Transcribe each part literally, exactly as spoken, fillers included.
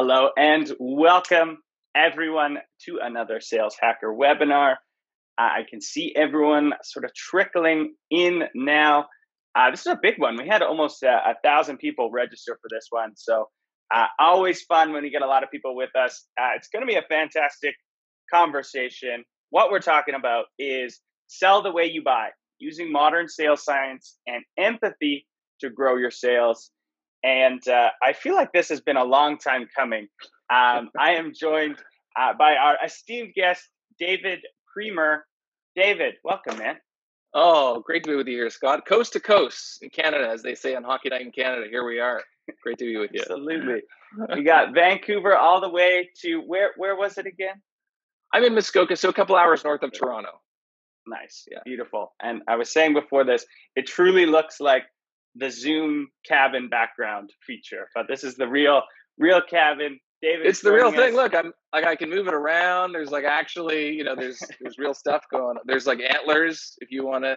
Hello and welcome everyone to another Sales Hacker webinar. I can see everyone sort of trickling in now. Uh, this is a big one. We had almost uh, a thousand people register for this one. So uh, always fun when you get a lot of people with us. Uh, it's going to be a fantastic conversation. What we're talking about is sell the way you buy, using modern sales science and empathy to grow your sales. And uh, I feel like this has been a long time coming. Um, I am joined uh, by our esteemed guest, David Priemer. David, welcome, man. Oh, great to be with you here, Scott. Coast to coast in Canada, as they say on Hockey Night in Canada. Here we are. Great to be with you. Absolutely. We got Vancouver all the way to, where Where was it again? I'm in Muskoka, so a couple hours north of Toronto. Nice. Yeah. Beautiful. And I was saying before this, it truly looks like the Zoom cabin background feature, but this is the real, real cabin. David, it's the real thing. Look, I'm like, I can move it around. There's like, actually, you know, there's, there's real stuff going on. There's like antlers. If you want to,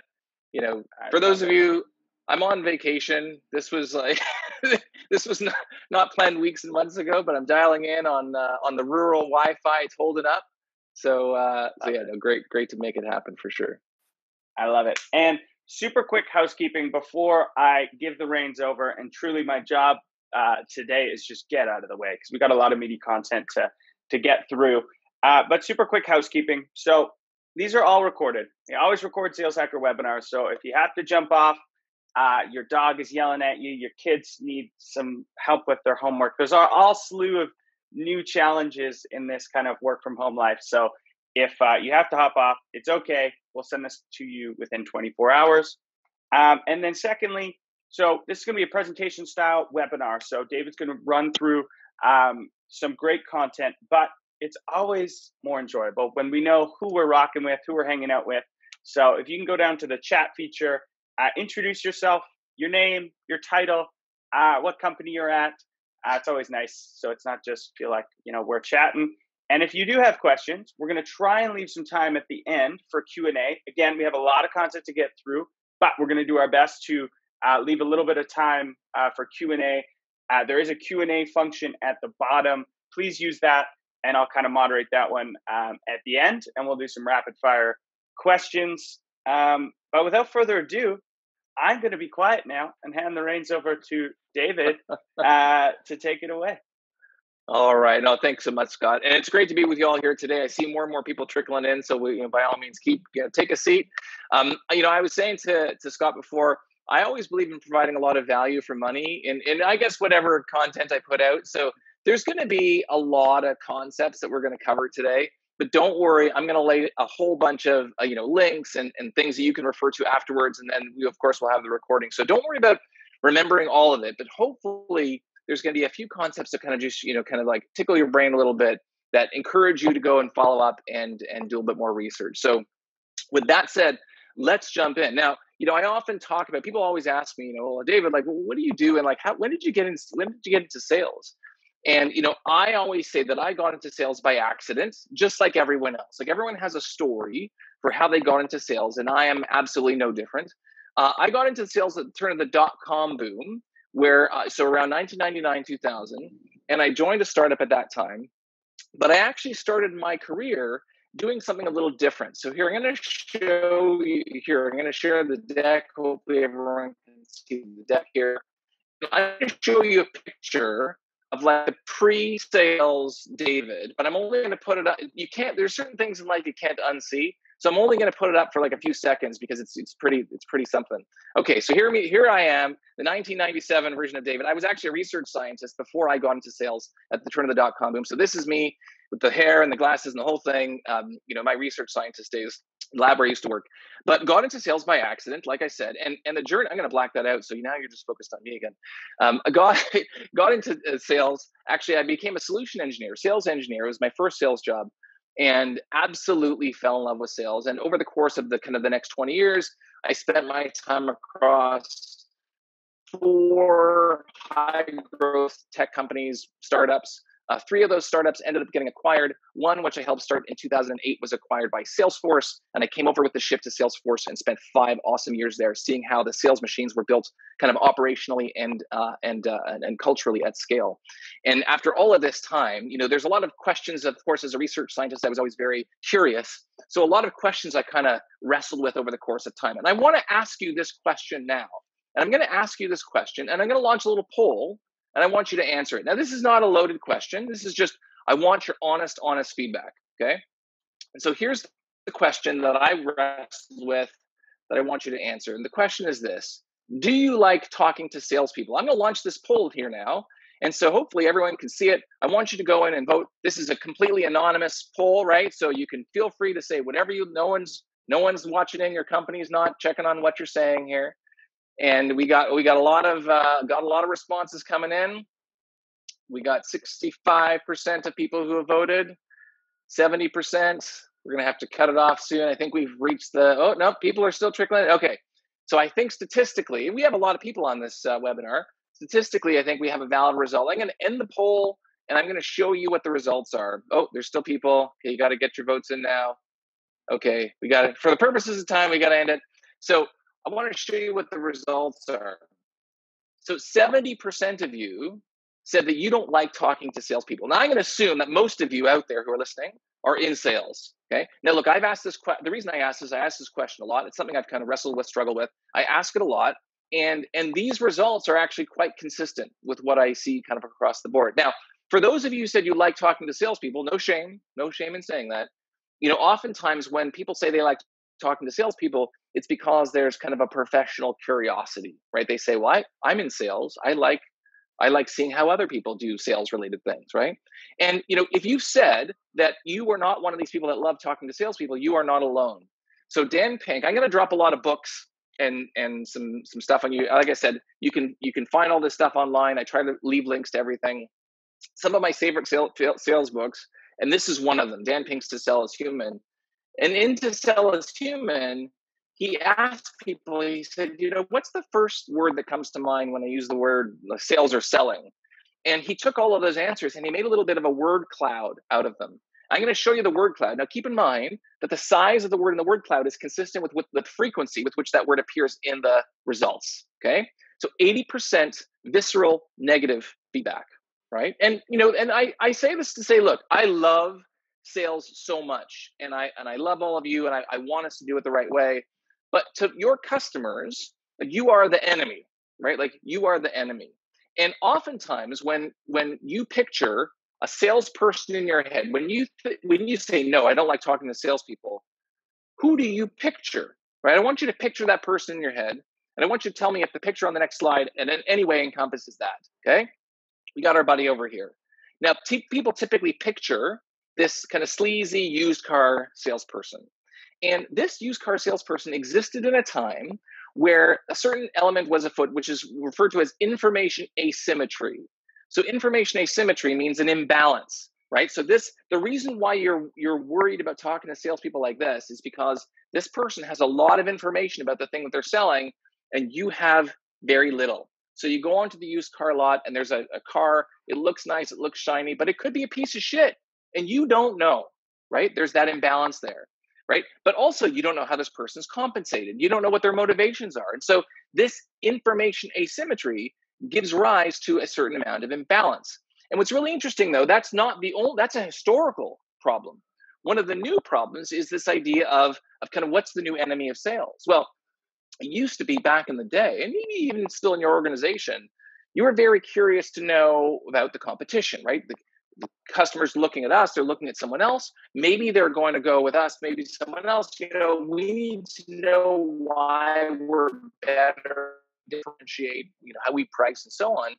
you know, for those of you, I'm on vacation. This was like, this was not, not planned weeks and months ago, but I'm dialing in on, uh, on the rural Wi-Fi. It's holding up. So, uh, so yeah, no, great, great to make it happen for sure. I love it. And super quick housekeeping before I give the reins over, and truly my job uh, today is just get out of the way because we got a lot of meaty content to, to get through. Uh, but super quick housekeeping. So these are all recorded. I always record Sales Hacker webinars. So if you have to jump off, uh, your dog is yelling at you, your kids need some help with their homework. There's a all slew of new challenges in this kind of work from home life. So if uh, you have to hop off, it's okay. We'll send this to you within twenty-four hours. Um, and then secondly, so this is going to be a presentation style webinar. So David's going to run through um, some great content, but it's always more enjoyable when we know who we're rocking with, who we're hanging out with. So if you can go down to the chat feature, uh, introduce yourself, your name, your title, uh, what company you're at. Uh, it's always nice. So it's not just feel like, you know, we're chatting. And if you do have questions, we're going to try and leave some time at the end for Q and A. Again, we have a lot of content to get through, but we're going to do our best to uh, leave a little bit of time uh, for Q and A. Uh, there is a Q and A function at the bottom. Please use that, and I'll kind of moderate that one um, at the end, and we'll do some rapid-fire questions. Um, but without further ado, I'm going to be quiet now and hand the reins over to David uh, to take it away. All right. No, thanks so much, Scott. And it's great to be with you all here today. I see more and more people trickling in. So we, you know, by all means, keep, you know, take a seat. Um, you know, I was saying to, to Scott before, I always believe in providing a lot of value for money and, and I guess whatever content I put out. So there's going to be a lot of concepts that we're going to cover today. But don't worry, I'm going to lay a whole bunch of, uh, you know, links and, and things that you can refer to afterwards. And then we, of course, will have the recording. So don't worry about remembering all of it, but hopefully there's going to be a few concepts that kind of just, you know, kind of like tickle your brain a little bit that encourage you to go and follow up and, and do a bit more research. So with that said, let's jump in. Now, you know, I often talk about, people always ask me, you know, well, David, like, well, what do you do? And like, how, when did you get in, when did you get into sales? And, you know, I always say that I got into sales by accident, just like everyone else. Like everyone has a story for how they got into sales. And I am absolutely no different. Uh, I got into sales at the turn of the dot-com boom. Where, uh, so around nineteen ninety-nine, two thousand, and I joined a startup at that time, but I actually started my career doing something a little different. So here, I'm going to show you here, I'm going to share the deck. Hopefully everyone can see the deck here. I'm going to show you a picture of like a pre-sales David, but I'm only going to put it up. You can't, there's certain things in life you can't unsee. So I'm only going to put it up for like a few seconds because it's it's pretty it's pretty something. Okay, so here me here I am, the nineteen ninety-seven version of David. I was actually a research scientist before I got into sales at the turn of the dot com boom. So this is me with the hair and the glasses and the whole thing. Um, you know, my research scientist days, lab where I used to work, but got into sales by accident, like I said. And and the journey, I'm going to black that out. So now you're just focused on me again. Um, I got got into sales. Actually, I became a solution engineer, sales engineer. It was my first sales job. And absolutely fell in love with sales. And over the course of the kind of the next twenty years, I spent my time across four high growth tech companies, startups, Uh, three of those startups ended up getting acquired. One, which I helped start in two thousand eight, was acquired by Salesforce. And I came over with the shift to Salesforce and spent five awesome years there, seeing how the sales machines were built kind of operationally and uh, and, uh, and culturally at scale. And after all of this time, you know, there's a lot of questions. Of course, as a research scientist, I was always very curious. So a lot of questions I kind of wrestled with over the course of time. And I want to ask you this question now. And I'm going to ask you this question, and I'm going to launch a little poll, and I want you to answer it. Now, this is not a loaded question. This is just, I want your honest, honest feedback, okay? And so here's the question that I wrestled with that I want you to answer. And the question is this: do you like talking to salespeople? I'm going to launch this poll here now, and so hopefully everyone can see it. I want you to go in and vote. This is a completely anonymous poll, right? So you can feel free to say whatever you, no one's, no one's watching in, your company's not checking on what you're saying here. And we got we got a lot of uh, got a lot of responses coming in. We got sixty-five percent of people who have voted, seventy percent. We're gonna have to cut it off soon. I think we've reached the oh no, people are still trickling. Okay, so I think statistically we have a lot of people on this uh, webinar. Statistically, I think we have a valid result. I'm gonna end the poll and I'm gonna show you what the results are. Oh, there's still people. Okay, you got to get your votes in now. Okay, we got it. For the purposes of time, we got to end it. So I want to show you what the results are. So seventy percent of you said that you don't like talking to salespeople. Now, I'm going to assume that most of you out there who are listening are in sales, okay? Now, look, I've asked this question. The reason I asked this, I asked this question a lot. It's something I've kind of wrestled with, struggled with. I ask it a lot. And, and these results are actually quite consistent with what I see kind of across the board. Now, for those of you who said you like talking to salespeople, no shame, no shame in saying that. You know, oftentimes when people say they like talking to salespeople, it's because there's kind of a professional curiosity, right? They say, well, I, I'm in sales. I like, I like seeing how other people do sales related things, right? And, you know, if you said that you were not one of these people that love talking to salespeople, you are not alone. So Dan Pink, I'm going to drop a lot of books and, and some, some stuff on you. Like I said, you can, you can find all this stuff online. I try to leave links to everything. Some of my favorite sales, sales books, and this is one of them, Dan Pink's To Sell is Human. And in To Sell is Human, he asked people, he said, you know, what's the first word that comes to mind when I use the word sales or selling? And he took all of those answers and he made a little bit of a word cloud out of them. I'm going to show you the word cloud. Now, keep in mind that the size of the word in the word cloud is consistent with, with the frequency with which that word appears in the results, okay? So eighty percent visceral negative feedback, right? And, you know, and I, I say this to say, look, I love sales so much, and I and I love all of you, and I, I want us to do it the right way. But to your customers, you are the enemy, right? Like you are the enemy. And oftentimes when when you picture a salesperson in your head, when you when you say, no, I don't like talking to salespeople, who do you picture? Right? I want you to picture that person in your head, and I want you to tell me if the picture on the next slide and in any way encompasses that. Okay. We got our buddy over here. Now people typically picture this kind of sleazy used car salesperson. And this used car salesperson existed in a time where a certain element was afoot, which is referred to as information asymmetry. So information asymmetry means an imbalance, right? So this, the reason why you're, you're worried about talking to salespeople like this is because this person has a lot of information about the thing that they're selling and you have very little. So you go onto the used car lot and there's a, a car, it looks nice, it looks shiny, but it could be a piece of shit. And you don't know, right? There's that imbalance there, right? But also you don't know how this person's compensated. You don't know what their motivations are. And so this information asymmetry gives rise to a certain amount of imbalance. And what's really interesting though, that's not the old, that's a historical problem. One of the new problems is this idea of, of kind of what's the new enemy of sales? Well, it used to be back in the day, and maybe even still in your organization, you were very curious to know about the competition, right? The, The customers looking at us, they're looking at someone else. Maybe they're going to go with us, maybe someone else. You know, we need to know why we're better, differentiate, you know, how we price and so on.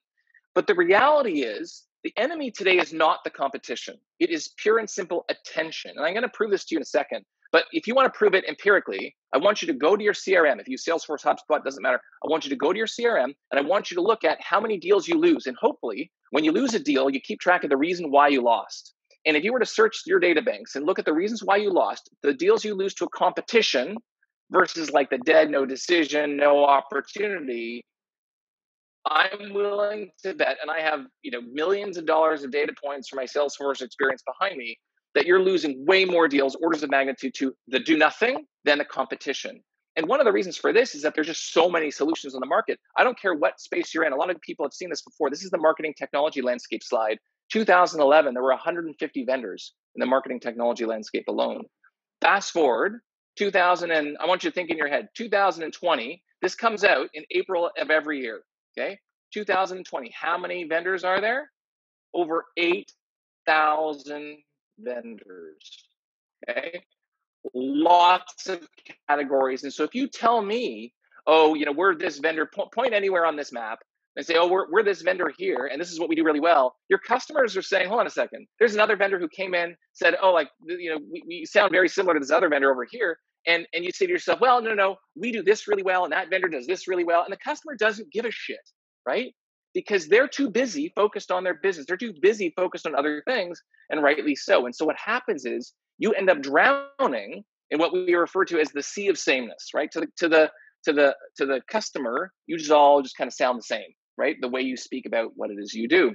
But the reality is the enemy today is not the competition. It is pure and simple attention. And I'm going to prove this to you in a second. But if you want to prove it empirically, I want you to go to your C R M. If you use Salesforce, HubSpot, doesn't matter. I want you to go to your C R M and I want you to look at how many deals you lose. And hopefully, when you lose a deal, you keep track of the reason why you lost. And if you were to search your data banks and look at the reasons why you lost, the deals you lose to a competition versus like the dead, no decision, no opportunity, I'm willing to bet, and I have, you know, millions of dollars of data points from my Salesforce experience behind me, that you're losing way more deals, orders of magnitude, to the do nothing than the competition. And one of the reasons for this is that there's just so many solutions on the market. I don't care what space you're in. A lot of people have seen this before. This is the marketing technology landscape slide. two thousand eleven, there were one hundred fifty vendors in the marketing technology landscape alone. Fast forward, two thousand, and I want you to think in your head, two thousand twenty, this comes out in April of every year, okay? two thousand twenty, how many vendors are there? Over eight thousand vendors, okay? Lots of categories. And so if you tell me, oh, you know, we're this vendor, point anywhere on this map and say, oh, we're, we're this vendor here, and this is what we do really well, your customers are saying, hold on a second, there's another vendor who came in, said, oh, like, you know, we, we sound very similar to this other vendor over here. And, and you say to yourself, well, no, no, we do this really well, and that vendor does this really well. And the customer doesn't give a shit, right? Because they're too busy focused on their business. They're too busy focused on other things, and rightly so. And so what happens is you end up drowning in what we refer to as the sea of sameness, right? To the, to the, to the, to the customer, you just all just kind of sound the same, right? The way you speak about what it is you do.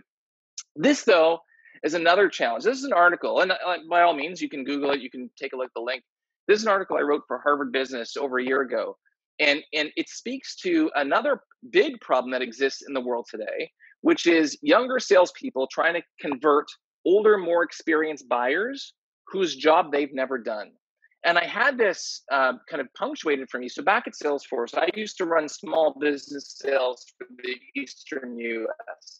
This, though, is another challenge. This is an article, and by all means, you can Google it. You can take a look at the link. This is an article I wrote for Harvard Business over a year ago. And, and it speaks to another big problem that exists in the world today, which is younger salespeople trying to convert older, more experienced buyers whose job they've never done. And I had this uh, kind of punctuated for me. So back at Salesforce, I used to run small business sales for the Eastern U S.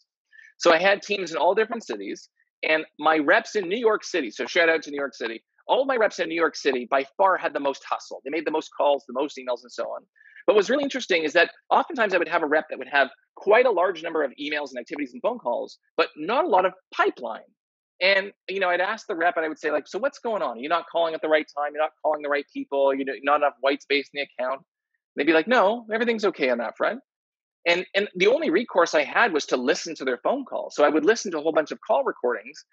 So I had teams in all different cities, and my reps in New York City, so shout out to New York City, all of my reps in New York City by far had the most hustle. They made the most calls, the most emails, and so on. But what's really interesting is that oftentimes I would have a rep that would have quite a large number of emails and activities and phone calls, but not a lot of pipeline. And, you know, I'd ask the rep and I would say, like, so what's going on? You're not calling at the right time. You're not calling the right people. You're not enough white space in the account. They'd be like, no, everything's okay on that front. And, and the only recourse I had was to listen to their phone calls. So I would listen to a whole bunch of call recordings.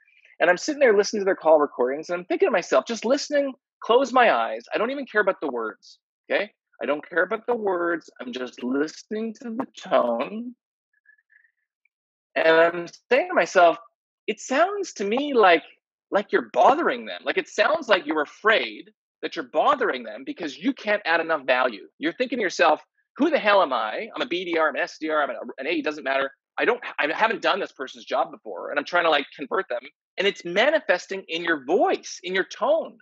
And I'm sitting there listening to their call recordings, and I'm thinking to myself, just listening, close my eyes. I don't even care about the words, okay? I don't care about the words. I'm just listening to the tone. And I'm saying to myself, it sounds to me like, like you're bothering them. Like, it sounds like you're afraid that you're bothering them because you can't add enough value. You're thinking to yourself, who the hell am I? I'm a B D R, I'm an S D R, I'm an A, doesn't matter. I don't, I haven't done this person's job before, and I'm trying to, like, convert them. And it's manifesting in your voice, in your tone.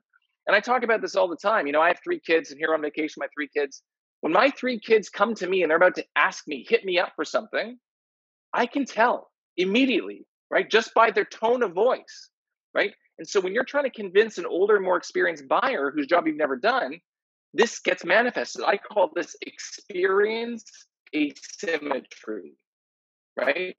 And I talk about this all the time. You know, I have three kids, and here on vacation, my three kids. When my three kids come to me and they're about to ask me, hit me up for something, I can tell immediately, right? Just by their tone of voice, right? And so when you're trying to convince an older, more experienced buyer whose job you've never done, this gets manifested. I call this experience asymmetry, right?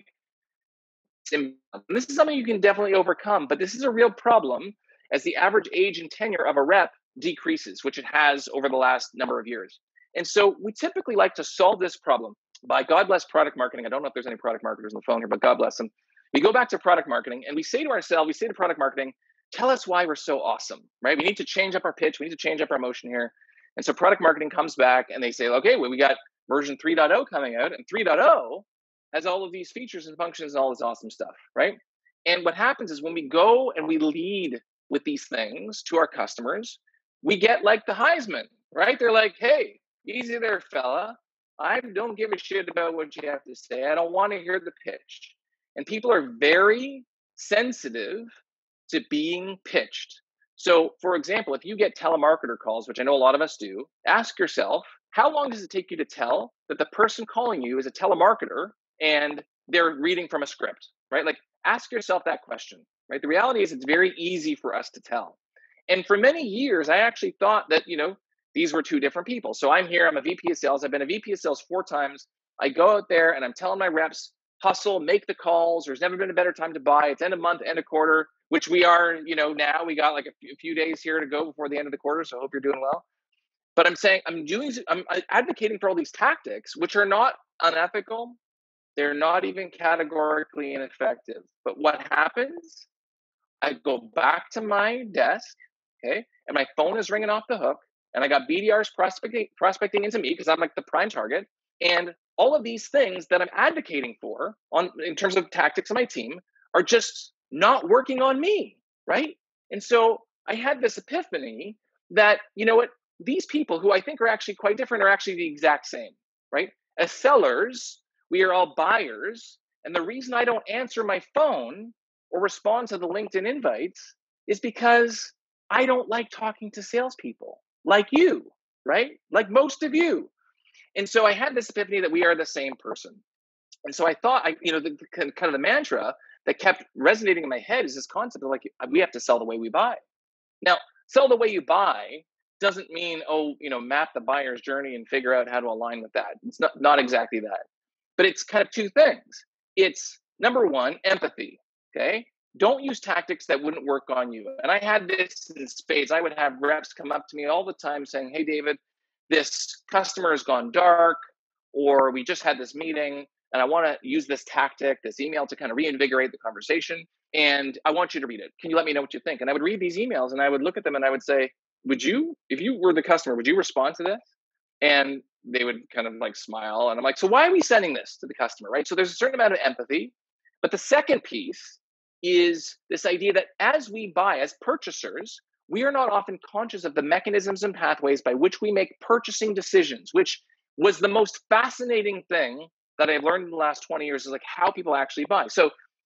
And this is something you can definitely overcome, but this is a real problem as the average age and tenure of a rep decreases, which it has over the last number of years. And so we typically like to solve this problem by, God bless product marketing. I don't know if there's any product marketers on the phone here, but God bless them. We go back to product marketing and we say to ourselves, we say to product marketing, tell us why we're so awesome, right? We need to change up our pitch. We need to change up our motion here. And so product marketing comes back and they say, okay, well, we got version three point oh coming out, and three point oh has all of these features and functions and all this awesome stuff, right? And what happens is when we go and we lead with these things to our customers, we get like the Heisman, right? They're like, hey, easy there, fella. I don't give a shit about what you have to say. I don't want to hear the pitch. And people are very sensitive to being pitched. So for example, if you get telemarketer calls, which I know a lot of us do, ask yourself, how long does it take you to tell that the person calling you is a telemarketer and they're reading from a script, right? Like, ask yourself that question, right? The reality is it's very easy for us to tell. And for many years, I actually thought that, you know, these were two different people. So I'm here, I'm a V P of sales. I've been a V P of sales four times. I go out there and I'm telling my reps, hustle, make the calls. There's never been a better time to buy. It's end of month, end of quarter, which we are, you know, now we got like a few days here to go before the end of the quarter. So I hope you're doing well. But I'm saying, I'm doing, I'm advocating for all these tactics, which are not unethical. They're not even categorically ineffective. But what happens? I go back to my desk, okay, and my phone is ringing off the hook, and I got B D Rs prospecting, prospecting into me because I'm like the prime target, and all of these things that I'm advocating for on in terms of tactics of my team are just not working on me, right? And so I had this epiphany that, you know what, these people who I think are actually quite different are actually the exact same, right? As sellers, we are all buyers. And the reason I don't answer my phone or respond to the LinkedIn invites is because I don't like talking to salespeople like you, right? Like most of you. And so I had this epiphany that we are the same person. And so I thought, I, you know, the, the kind of the mantra that kept resonating in my head is this concept of like, we have to sell the way we buy. Now, sell the way you buy doesn't mean, oh, you know, map the buyer's journey and figure out how to align with that. It's not, not exactly that. But it's kind of two things. It's number one, empathy, okay? Don't use tactics that wouldn't work on you. And I had this in spades. I would have reps come up to me all the time saying, hey, David, this customer has gone dark, or we just had this meeting, and I want to use this tactic, this email to kind of reinvigorate the conversation. And I want you to read it. Can you let me know what you think? And I would read these emails and I would look at them and I would say, would you, if you were the customer, would you respond to this? And they would kind of like smile. And I'm like, so why are we sending this to the customer, right? So there's a certain amount of empathy. But the second piece is this idea that as we buy, as purchasers, we are not often conscious of the mechanisms and pathways by which we make purchasing decisions, which was the most fascinating thing that I've learned in the last twenty years is like how people actually buy. So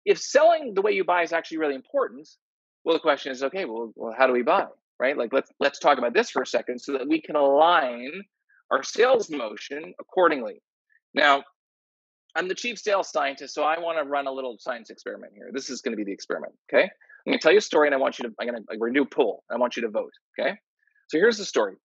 if selling the way you buy is actually really important, well, the question is, okay, well, well how do we buy, right? Like, let's let's talk about this for a second so that we can align our sales motion accordingly. Now, I'm the chief sales scientist, so I want to run a little science experiment here. This is going to be the experiment, okay? I'm going to tell you a story, and I want you to, I'm going to, we're going to do a poll. I want you to vote, okay? So here's the story.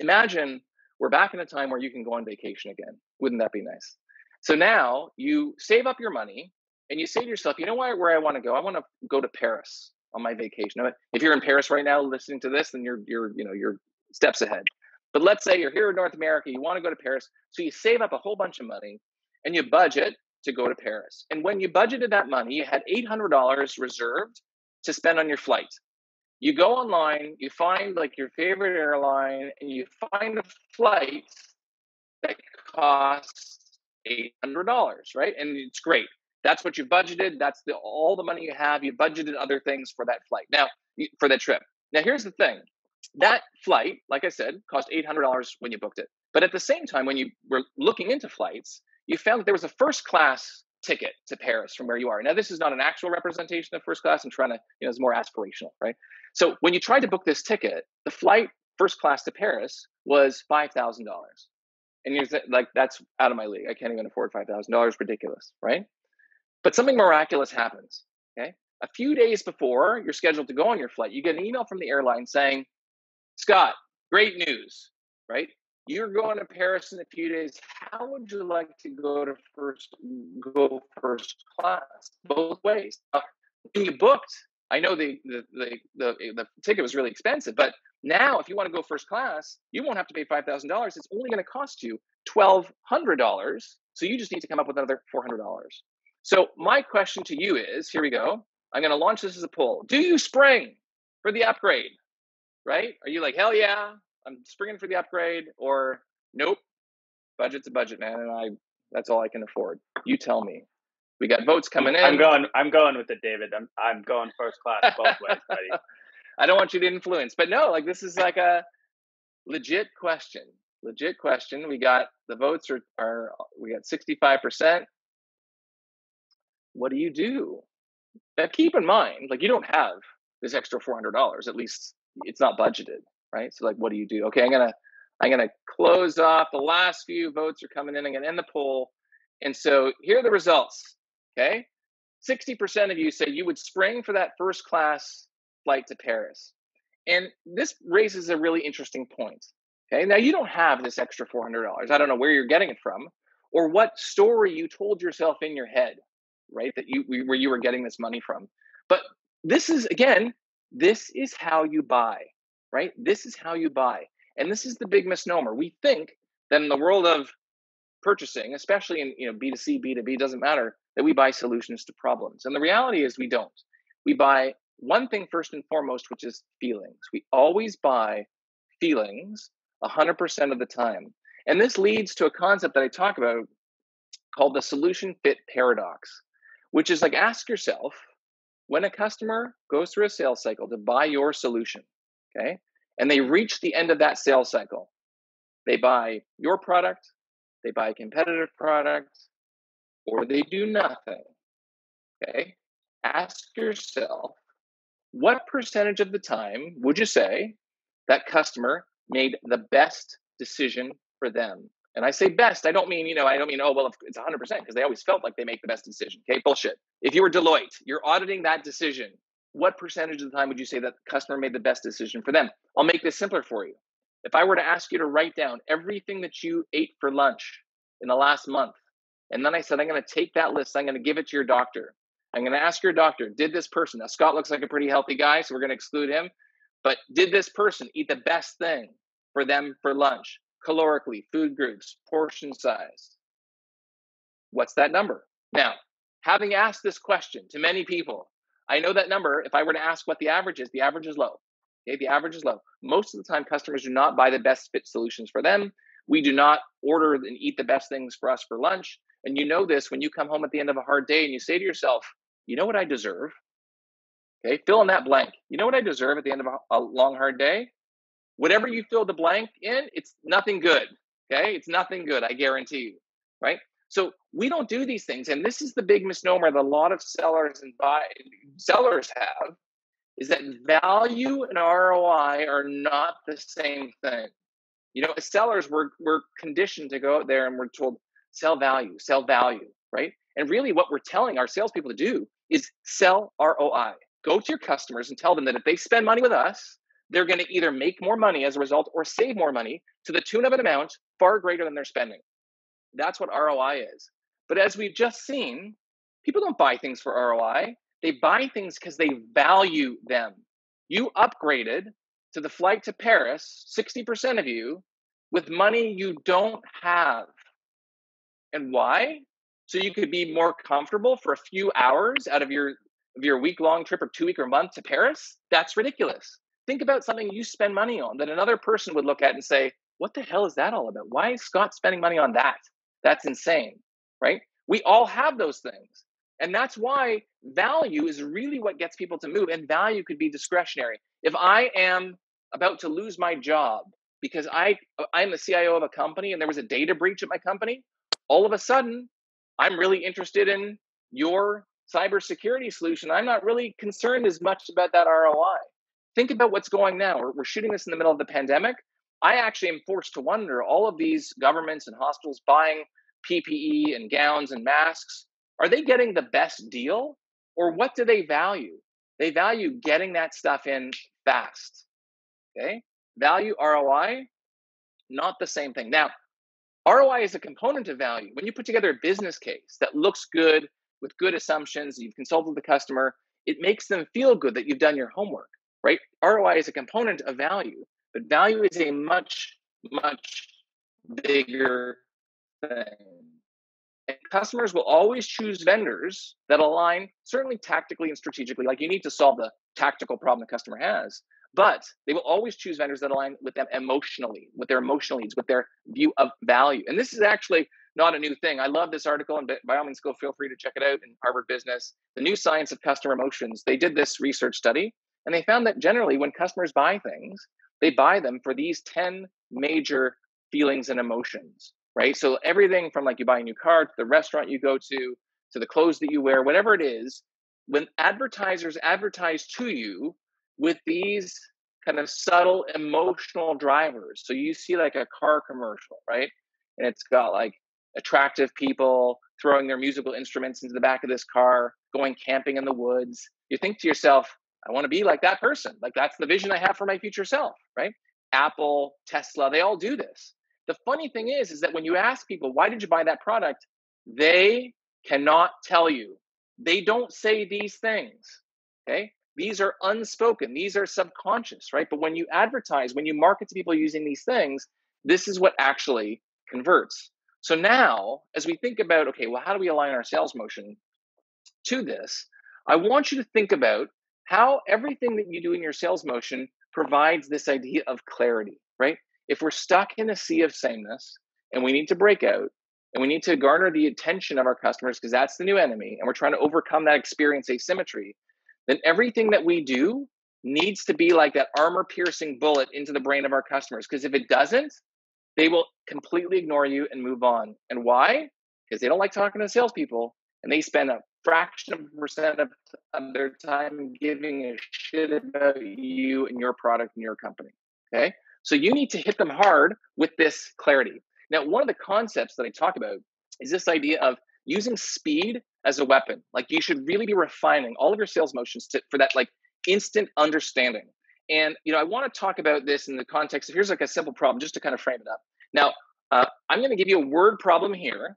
Imagine we're back in a time where you can go on vacation again. Wouldn't that be nice? So now you save up your money, and you say to yourself, you know where, where I want to go? I want to go to Paris on my vacation. If you're in Paris right now listening to this, then you're, you're, you know, you're steps ahead. But let's say you're here in North America, you want to go to Paris. So you save up a whole bunch of money and you budget to go to Paris. And when you budgeted that money, you had eight hundred dollars reserved to spend on your flight. You go online, you find like your favorite airline, and you find a flight that costs eight hundred dollars, right? And it's great. That's what you budgeted. That's the, all the money you have. You budgeted other things for that flight. Now, for that trip. Now, here's the thing. That flight, like I said, cost eight hundred dollars when you booked it. But at the same time, when you were looking into flights, you found that there was a first-class ticket to Paris from where you are. Now, this is not an actual representation of first class. I'm trying to, you know, it's more aspirational, right? So when you tried to book this ticket, the flight first class to Paris was five thousand dollars. And you're like, that's out of my league. I can't even afford five thousand dollars. Ridiculous, right? But something miraculous happens, okay? A few days before you're scheduled to go on your flight, you get an email from the airline saying, Scott, great news, right? You're going to Paris in a few days. How would you like to go to first, go first class? Both ways. Uh, when you booked, I know the the, the the the ticket was really expensive, but now if you want to go first class, you won't have to pay five thousand dollars. It's only going to cost you twelve hundred dollars. So you just need to come up with another four hundred dollars. So my question to you is, here we go. I'm going to launch this as a poll. Do you spring for the upgrade, right? Are you like, hell yeah, I'm springing for the upgrade, or nope, budget's a budget, man, and I that's all I can afford. You tell me. We got votes coming in. I'm going I'm going with it, David. I'm I'm going first class both ways, buddy. I don't want you to influence. But no, like this is like a legit question. Legit question. We got the votes are, are we got sixty-five percent. What do you do? Now keep in mind, like you don't have this extra four hundred dollars, at least it's not budgeted. Right. So like, what do you do? Okay, I'm going to I'm going to close off. The last few votes are coming in. I'm going to end the poll. And so here are the results. Okay. sixty percent of you say you would spring for that first class flight to Paris. And this raises a really interesting point. Okay. Now, you don't have this extra four hundred dollars. I don't know where you're getting it from or what story you told yourself in your head, right, that you where you were getting this money from. But this is, again, this is how you buy. Right? This is how you buy. And this is the big misnomer. We think that in the world of purchasing, especially in you know B two C, B two B, doesn't matter, that we buy solutions to problems. And the reality is we don't. We buy one thing first and foremost, which is feelings. We always buy feelings one hundred percent of the time. And this leads to a concept that I talk about called the solution fit paradox, which is like, ask yourself, when a customer goes through a sales cycle to buy your solution, okay, and they reach the end of that sales cycle, they buy your product, they buy a competitive product, or they do nothing, okay? Ask yourself, what percentage of the time would you say that customer made the best decision for them? And I say best, I don't mean, you know, I don't mean, oh, well, it's one hundred percent because they always felt like they make the best decision. Okay, bullshit. If you were Deloitte, you're auditing that decision. What percentage of the time would you say that the customer made the best decision for them? I'll make this simpler for you. If I were to ask you to write down everything that you ate for lunch in the last month, and then I said, I'm going to take that list, I'm going to give it to your doctor. I'm going to ask your doctor, did this person, now Scott looks like a pretty healthy guy, so we're going to exclude him, but did this person eat the best thing for them for lunch? Calorically, food groups, portion size. What's that number? Now, having asked this question to many people, I know that number, if I were to ask what the average is, the average is low. Okay, the average is low. Most of the time, customers do not buy the best fit solutions for them. We do not order and eat the best things for us for lunch. And you know this when you come home at the end of a hard day and you say to yourself, you know what I deserve? Okay, fill in that blank. You know what I deserve at the end of a, a long, hard day? Whatever you fill the blank in, it's nothing good, okay? It's nothing good, I guarantee you, right? So we don't do these things. And this is the big misnomer that a lot of sellers and buy, sellers have, is that value and R O I are not the same thing. You know, as sellers, we're, we're conditioned to go out there and we're told, sell value, sell value, right? And really what we're telling our salespeople to do is sell R O I. Go to your customers and tell them that if they spend money with us, they're going to either make more money as a result or save more money to the tune of an amount far greater than they're spending. That's what R O I is. But as we've just seen, people don't buy things for R O I. They buy things because they value them. You upgraded to the flight to Paris, sixty percent of you, with money you don't have. And why? So you could be more comfortable for a few hours out of your, of your week-long trip or two-week or month to Paris? That's ridiculous. Think about something you spend money on that another person would look at and say, what the hell is that all about? Why is Scott spending money on that? That's insane, right? We all have those things. And that's why value is really what gets people to move. And value could be discretionary. If I am about to lose my job because I, I'm the C I O of a company and there was a data breach at my company, all of a sudden, I'm really interested in your cybersecurity solution. I'm not really concerned as much about that R O I. Think about what's going now. We're, we're shooting this in the middle of the pandemic. I actually am forced to wonder, all of these governments and hospitals buying P P E and gowns and masks, are they getting the best deal? Or what do they value? They value getting that stuff in fast. Okay? Value, R O I, not the same thing. Now, R O I is a component of value. When you put together a business case that looks good, with good assumptions, you've consulted the customer, it makes them feel good that you've done your homework, right? R O I is a component of value, but value is a much, much bigger thing. And customers will always choose vendors that align, certainly tactically and strategically, like you need to solve the tactical problem the customer has, but they will always choose vendors that align with them emotionally, with their emotional needs, with their view of value. And this is actually not a new thing. I love this article, and by all means, go feel free to check it out in Harvard Business. The New Science of Customer Emotions. They did this research study, and they found that generally when customers buy things, they buy them for these ten major feelings and emotions, right? So everything from like you buy a new car, to the restaurant you go to, to the clothes that you wear, whatever it is, when advertisers advertise to you with these kind of subtle emotional drivers. So you see like a car commercial, right? And it's got like attractive people throwing their musical instruments into the back of this car, going camping in the woods. You think to yourself, I want to be like that person. Like that's the vision I have for my future self, right? Apple, Tesla, they all do this. The funny thing is, is that when you ask people, why did you buy that product? They cannot tell you. They don't say these things, okay? These are unspoken. These are subconscious, right? But when you advertise, when you market to people using these things, this is what actually converts. So now, as we think about, okay, well, how do we align our sales motion to this? I want you to think about how everything that you do in your sales motion provides this idea of clarity, right? If we're stuck in a sea of sameness and we need to break out, And we need to garner the attention of our customers because that's the new enemy. And we're trying to overcome that experience asymmetry. Then everything that we do needs to be like that armor-piercing bullet into the brain of our customers. Because if it doesn't, they will completely ignore you and move on. And why? Because they don't like talking to salespeople, and they spend a fraction of a percent of their time giving a shit about you and your product and your company, okay? So you need to hit them hard with this clarity. Now, one of the concepts that I talk about is this idea of using speed as a weapon. Like, you should really be refining all of your sales motions to, for that, like, instant understanding. And, you know, I want to talk about this in the context of, here's like a simple problem just to kind of frame it up. Now, uh, I'm going to give you a word problem here,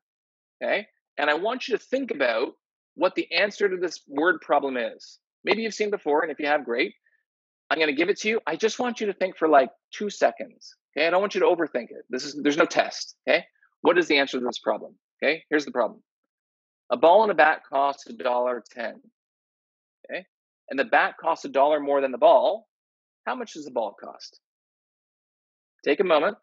okay? And I want you to think about what the answer to this word problem is. Maybe you've seen before, and if you have, great. I'm going to give it to you. I just want you to think for like two seconds, okay? I don't want you to overthink it. This is, there's no test, okay? What is the answer to this problem, okay? Here's the problem. A ball and a bat costs a dollar ten, okay? And the bat costs a dollar more than the ball. How much does the ball cost? Take a moment.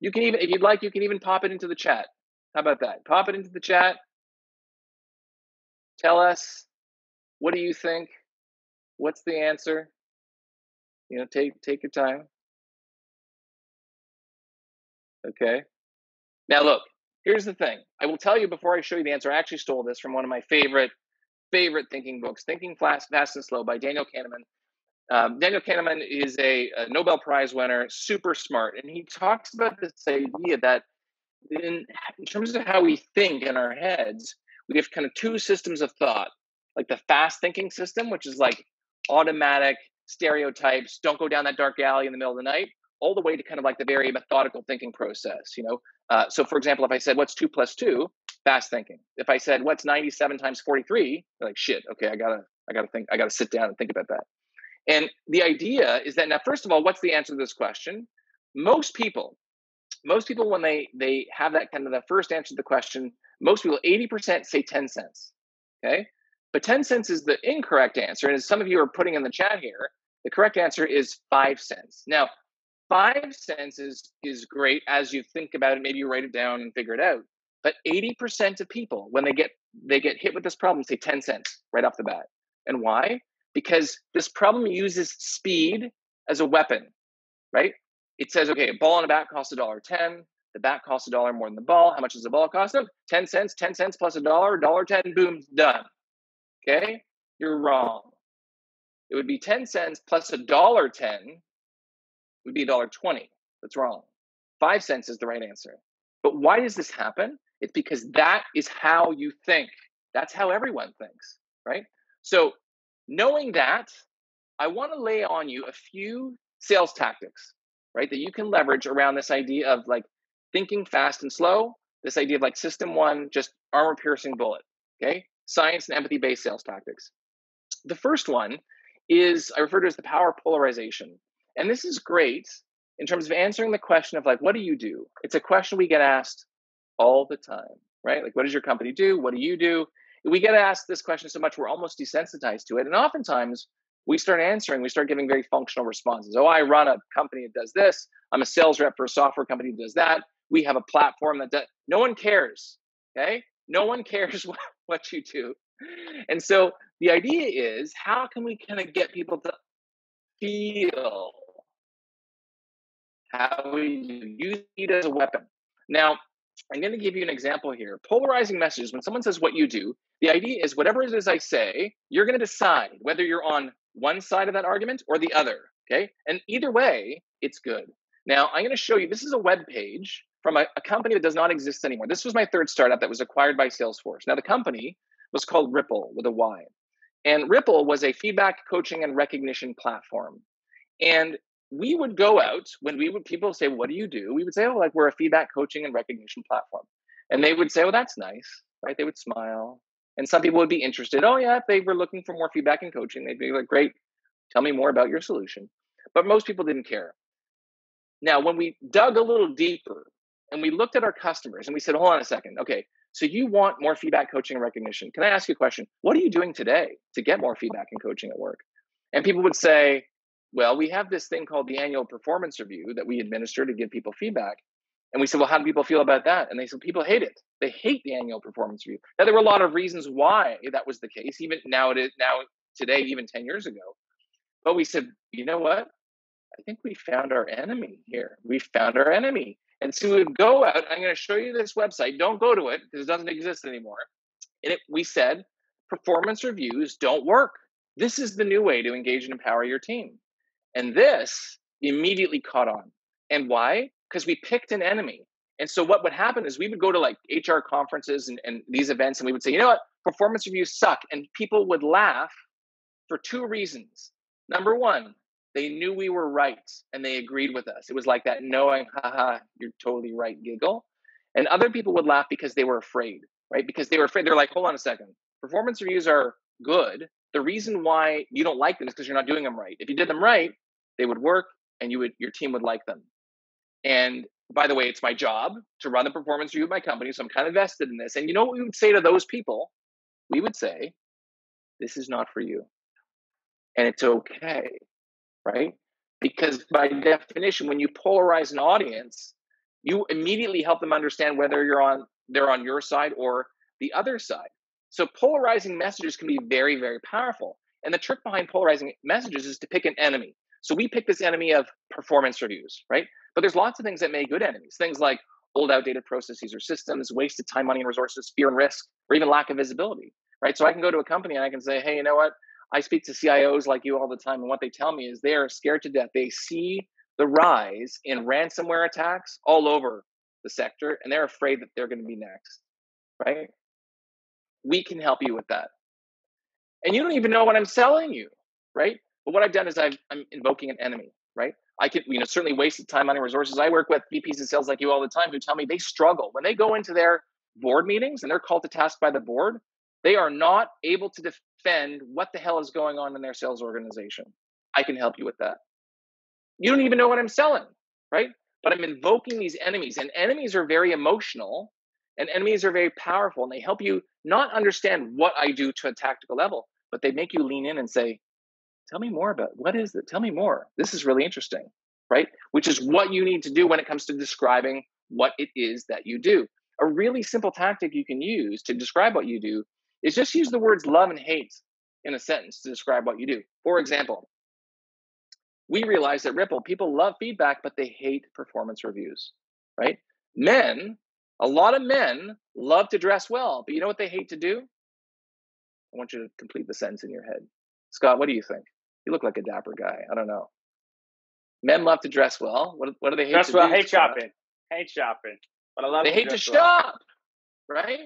You can even, if you'd like, you can even pop it into the chat. How about that? Pop it into the chat. Tell us, what do you think? What's the answer? You know, take take your time. Okay. Now look, here's the thing. I will tell you before I show you the answer, I actually stole this from one of my favorite, favorite thinking books, Thinking Fast and Slow by Daniel Kahneman. Um, Daniel Kahneman is a, a Nobel Prize winner, super smart. And he talks about this idea that in, in terms of how we think in our heads, we have kind of two systems of thought, like the fast thinking system, which is like automatic stereotypes, don't go down that dark alley in the middle of the night, all the way to kind of like the very methodical thinking process, you know? Uh, so for example, if I said, what's two plus two? Fast thinking. If I said, what's ninety-seven times forty-three? They're like, shit, okay, I gotta, I gotta think, I gotta sit down and think about that. And the idea is that now, first of all, what's the answer to this question? Most people, most people when they, they have that kind of the first answer to the question, most people, eighty percent say ten cents, okay? But ten cents is the incorrect answer. And as some of you are putting in the chat here, the correct answer is five cents. Now, five cents is, is great as you think about it. Maybe you write it down and figure it out. But eighty percent of people, when they get, they get hit with this problem, say ten cents right off the bat. And why? Because this problem uses speed as a weapon, right? It says, okay, a ball and a bat costs a dollar ten. The bat costs a dollar more than the ball. How much does the ball cost them? ten cents, ten cents plus a dollar, a dollar ten, boom, done. Okay? You're wrong. It would be ten cents plus a dollar ten would be a dollar twenty. That's wrong. Five cents is the right answer. But why does this happen? It's because that is how you think. That's how everyone thinks, right? So knowing that, I want to lay on you a few sales tactics, right, that you can leverage around this idea of like thinking fast and slow, this idea of like system one, just armor-piercing bullet, okay? Science and empathy-based sales tactics. The first one is, I refer to as the power of polarization. And this is great in terms of answering the question of like, what do you do? It's a question we get asked all the time, right? Like, what does your company do? What do you do? We get asked this question so much, we're almost desensitized to it. And oftentimes we start answering, we start giving very functional responses. Oh, I run a company that does this. I'm a sales rep for a software company that does that. We have a platform that does, no one cares, okay? No one cares what, what you do. And so the idea is, how can we kind of get people to feel how we use it as a weapon? Now, I'm going to give you an example here. Polarizing messages, when someone says what you do, the idea is whatever it is I say, you're going to decide whether you're on one side of that argument or the other, okay? And either way, it's good. Now, I'm going to show you, this is a web page from a, a company that does not exist anymore. This was my third startup that was acquired by Salesforce. Now, the company was called Ripple with a Y. And Ripple was a feedback, coaching, and recognition platform. And we would go out when we would, people say, what do you do? We would say, oh, like we're a feedback, coaching, and recognition platform. And they would say, well, that's nice, right? They would smile. And some people would be interested. Oh yeah, if they were looking for more feedback and coaching, they'd be like, great, tell me more about your solution. But most people didn't care. Now, when we dug a little deeper, and we looked at our customers and we said, hold on a second. Okay, so you want more feedback, coaching, and recognition. Can I ask you a question? What are you doing today to get more feedback and coaching at work? And people would say, well, we have this thing called the annual performance review that we administer to give people feedback. And we said, well, how do people feel about that? And they said, people hate it. They hate the annual performance review. Now, there were a lot of reasons why that was the case, even now, it is, now today, even ten years ago. But we said, you know what? I think we found our enemy here. We found our enemy. And so we would go out. I'm going to show you this website. Don't go to it because it doesn't exist anymore. And it, we said, performance reviews don't work. This is the new way to engage and empower your team. And this immediately caught on. And why? Because we picked an enemy. And so what would happen is we would go to like H R conferences and, and these events, and we would say, you know what? Performance reviews suck. And people would laugh for two reasons. Number one, they knew we were right and they agreed with us. It was like that knowing, haha, you're totally right giggle. And other people would laugh because they were afraid, right? Because they were afraid. They're like, hold on a second. Performance reviews are good. The reason why you don't like them is because you're not doing them right. If you did them right, they would work and you would, your team would like them. And by the way, it's my job to run the performance review of my company. So I'm kind of vested in this. And you know what we would say to those people? We would say, this is not for you. And it's okay, right? Because by definition, when you polarize an audience, you immediately help them understand whether you're on, they're on your side or the other side. So polarizing messages can be very, very powerful. And the trick behind polarizing messages is to pick an enemy. So we picked this enemy of performance reviews, right? But there's lots of things that make good enemies. Things like old, outdated processes or systems, wasted time, money, and resources, fear and risk, or even lack of visibility, right? So I can go to a company and I can say, hey, you know what? I speak to C I Os like you all the time, and what they tell me is they are scared to death. They see the rise in ransomware attacks all over the sector, and they're afraid that they're going to be next, right? We can help you with that. And you don't even know what I'm selling you, right? But what I've done is I've, I'm invoking an enemy, right? I could, you know, certainly wasted time, money, resources. I work with V Ps and sales like you all the time who tell me they struggle. When they go into their board meetings and they're called to task by the board, they are not able to defend what the hell is going on in their sales organization. I can help you with that. You don't even know what I'm selling, right? But I'm invoking these enemies, and enemies are very emotional, and enemies are very powerful, and they help you not understand what I do to a tactical level, but they make you lean in and say, tell me more about what is it? Tell me more. This is really interesting, right? Which is what you need to do when it comes to describing what it is that you do. A really simple tactic you can use to describe what you do is just use the words love and hate in a sentence to describe what you do. For example, we realized at Ripple, people love feedback, but they hate performance reviews, right? Men, a lot of men love to dress well, but you know what they hate to do? I want you to complete the sentence in your head. Scott, what do you think? You look like a dapper guy. I don't know. Men love to dress well. What, what do they hate dress to well, do? Dress well, hate shopping. Hate shopping. But I love They to hate to shop, well. Right?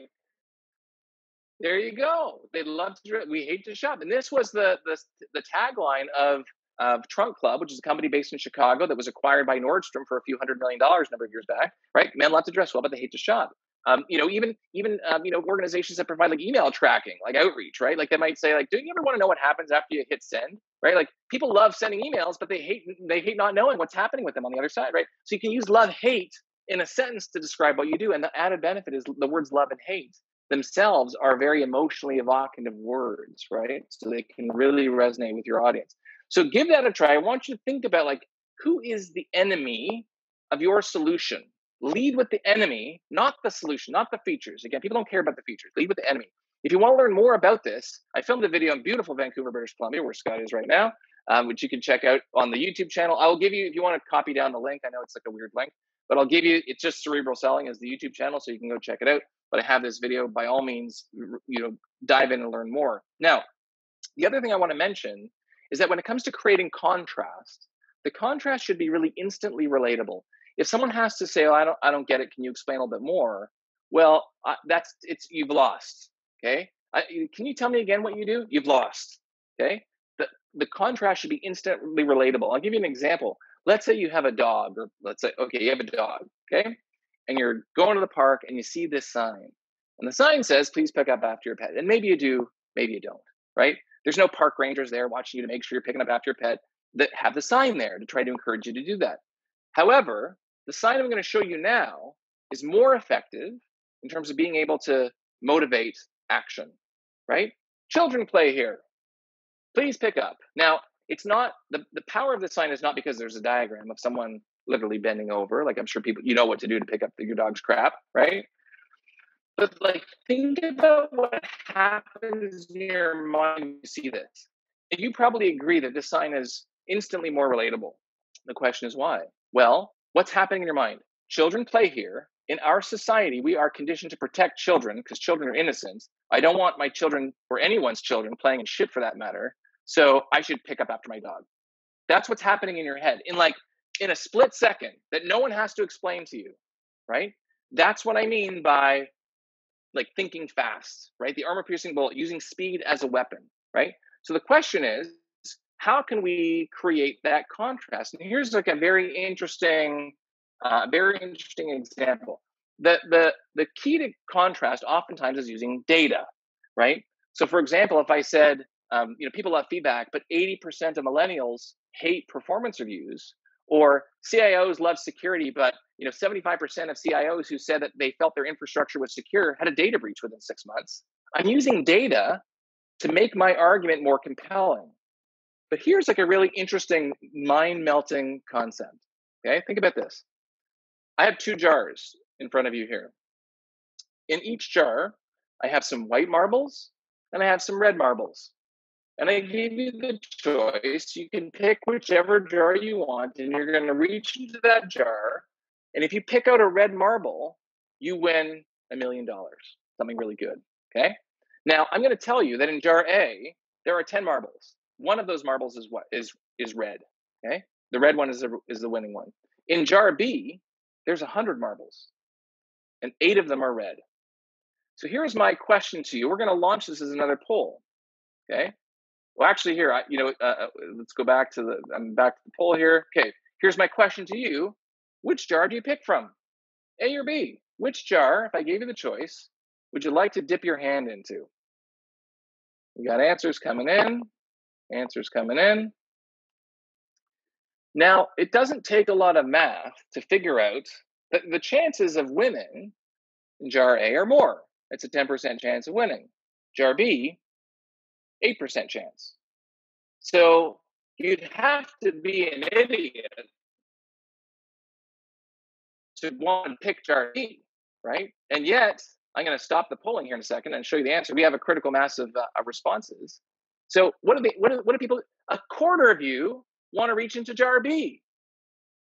There you go. They love to, we hate to shop. And this was the, the, the tagline of, of Trunk Club, which is a company based in Chicago that was acquired by Nordstrom for a few hundred million dollars a number of years back, right? Men love to dress well, but they hate to shop. Um, you know, even, even um, you know, organizations that provide like email tracking, like outreach, right? Like they might say like, do you ever want to know what happens after you hit send, right? Like people love sending emails, but they hate, they hate not knowing what's happening with them on the other side, right? So you can use love, hate in a sentence to describe what you do. And the added benefit is the words love and hate themselves are very emotionally evocative words, right? So they can really resonate with your audience. So give that a try. I want you to think about like, who is the enemy of your solution? Lead with the enemy, not the solution, not the features. Again, people don't care about the features. Lead with the enemy. If you want to learn more about this, I filmed a video in beautiful Vancouver, British Columbia, where Scott is right now, um, which you can check out on the YouTube channel. I'll give you, if you want to copy down the link, I know it's like a weird link, but I'll give you, it's just Cerebral Selling is the YouTube channel, so you can go check it out. But I have this video, by all means, you know, dive in and learn more. Now, the other thing I want to mention is that when it comes to creating contrast, the contrast should be really instantly relatable. If someone has to say, oh, I don't, I don't get it, can you explain a little bit more? Well, uh, that's, it's, you've lost, okay? I, can you tell me again what you do? You've lost, okay? The, the contrast should be instantly relatable. I'll give you an example. Let's say you have a dog, or let's say, okay, you have a dog, okay? And you're going to the park and you see this sign. And the sign says, please pick up after your pet. And maybe you do, maybe you don't, right? There's no park rangers there watching you to make sure you're picking up after your pet that have the sign there to try to encourage you to do that. However, the sign I'm going to show you now is more effective in terms of being able to motivate action, right? Children play here. Please pick up. Now, it's not, the, the power of the sign is not because there's a diagram of someone literally bending over. Like, I'm sure people, you know what to do to pick up the, your dog's crap, right? But like, think about what happens in your mind when you see this. And you probably agree that this sign is instantly more relatable. The question is why? Well, what's happening in your mind? Children play here. In our society, we are conditioned to protect children because children are innocent. I don't want my children or anyone's children playing in shit for that matter. So I should pick up after my dog. That's what's happening in your head in like in a split second that no one has to explain to you, right? That's what I mean by like thinking fast, right? The armor-piercing bullet, using speed as a weapon, right? So the question is, how can we create that contrast? And here's like a very interesting, uh, very interesting example. The, the, the key to contrast oftentimes is using data, right? So for example, if I said, um, you know, people love feedback, but eighty percent of millennials hate performance reviews, or C I Os love security, but you know, seventy-five percent of C I Os who said that they felt their infrastructure was secure had a data breach within six months. I'm using data to make my argument more compelling. But here's like a really interesting mind-melting concept, okay? Think about this. I have two jars in front of you here. In each jar, I have some white marbles and I have some red marbles. And I give you the choice. You can pick whichever jar you want, and you're going to reach into that jar. And if you pick out a red marble, you win a million dollars, something really good, okay? Now, I'm going to tell you that in jar A, there are ten marbles. One of those marbles is what is is red, okay? The red one is the, is the winning one. In jar B, there's one hundred marbles, and eight of them are red. So here's my question to you. We're going to launch this as another poll, okay? Well, actually, here, I, you know, uh, let's go back to the, I'm back to the poll here. Okay, here's my question to you. Which jar do you pick from? A or B? Which jar, if I gave you the choice, would you like to dip your hand into? We got answers coming in, answers coming in. Now, it doesn't take a lot of math to figure out that the chances of winning in jar A are more. It's a ten percent chance of winning. Jar B, eight percent chance. So you'd have to be an idiot to want to pick jar B, right? And yet, I'm going to stop the polling here in a second and show you the answer. We have a critical mass of uh, responses. So what do, they, what, do, what do people, a quarter of you want to reach into jar B,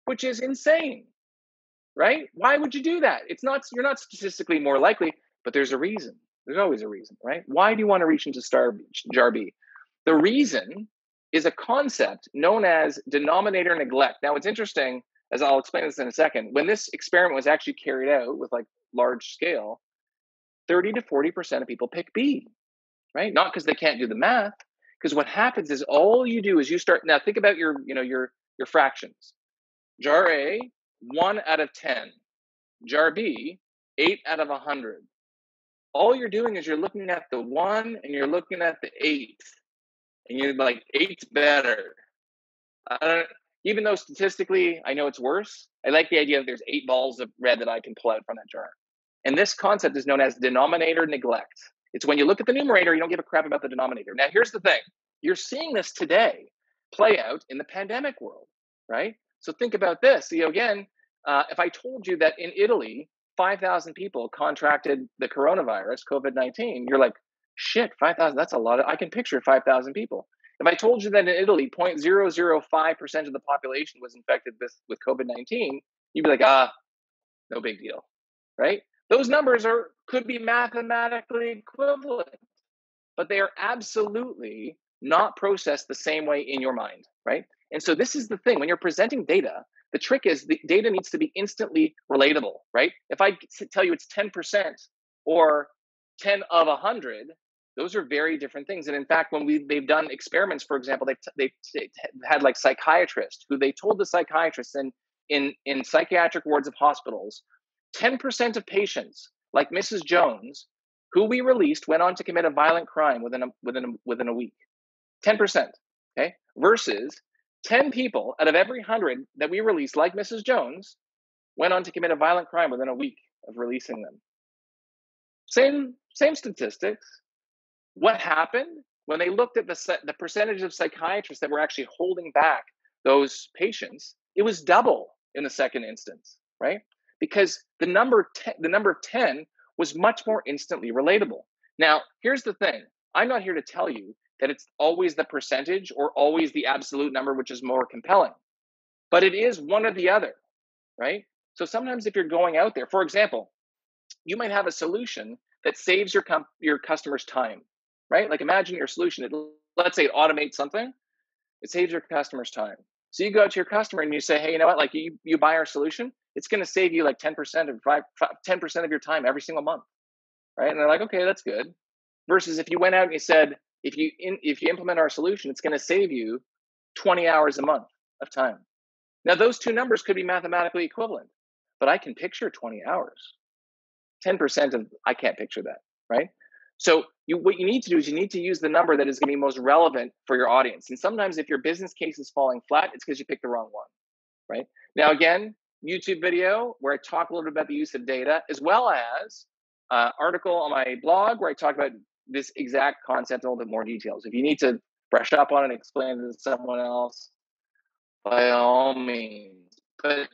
which is insane, right? Why would you do that? It's not, you're not statistically more likely, but there's a reason. There's always a reason, right? Why do you want to reach into star B, jar B? The reason is a concept known as denominator neglect. Now, it's interesting, as I'll explain this in a second, when this experiment was actually carried out with like large scale, thirty to forty percent of people pick B, right? Not because they can't do the math, because what happens is all you do is you start, now think about your, you know, your, your fractions. Jar A, one out of ten. Jar B, eight out of one hundred. All you're doing is you're looking at the one and you're looking at the eight. And you're like, eight's better. I don't, even though statistically I know it's worse, I like the idea that there's eight balls of red that I can pull out from that jar. And this concept is known as denominator neglect. It's when you look at the numerator, you don't give a crap about the denominator. Now, here's the thing. You're seeing this today play out in the pandemic world, right? So think about this. You know, again, uh, if I told you that in Italy, five thousand people contracted the coronavirus, COVID nineteen, you're like, shit, five thousand, that's a lot. Of, I can picture five thousand people. If I told you that in Italy, zero point zero zero five percent of the population was infected with, with COVID nineteen, you'd be like, ah, no big deal, right? Those numbers are could be mathematically equivalent, but they are absolutely not processed the same way in your mind, right? And so this is the thing. When you're presenting data, the trick is the data needs to be instantly relatable, right? If I tell you it's ten percent or ten of one hundred, those are very different things. And in fact, when we, they've done experiments, for example, they've, they've, they've had like psychiatrists who they told the psychiatrists in, in, in psychiatric wards of hospitals, ten percent of patients like Missus Jones, who we released, went on to commit a violent crime within a, within a, within a week, ten percent, okay? Versus ten people out of every one hundred that we released, like Missus Jones, went on to commit a violent crime within a week of releasing them. Same, same statistics. What happened when they looked at the, the percentage of psychiatrists that were actually holding back those patients? It was double in the second instance, right? Because the number ten, the number ten was much more instantly relatable. Now, here's the thing. I'm not here to tell you that it's always the percentage or always the absolute number which is more compelling, but it is one or the other, right? So sometimes if you're going out there, for example, you might have a solution that saves your com- your customers time, right? Like imagine your solution, it, let's say it automates something, it saves your customers time. So you go to your customer and you say, hey, you know what, like you, you buy our solution, it's gonna save you like ten percent of five, ten percent of your time every single month, right? And they're like, okay, that's good. Versus if you went out and you said, if you in, if you implement our solution, it's gonna save you twenty hours a month of time. Now those two numbers could be mathematically equivalent, but I can picture twenty hours. ten percent of, I can't picture that, right? So you, what you need to do is you need to use the number that is going to be most relevant for your audience. And sometimes if your business case is falling flat, it's because you picked the wrong one, right? Now, again, YouTube video where I talk a little bit about the use of data, as well as uh, article on my blog where I talk about this exact concept in a little bit more details. If you need to brush up on it and explain it to someone else, by all means. But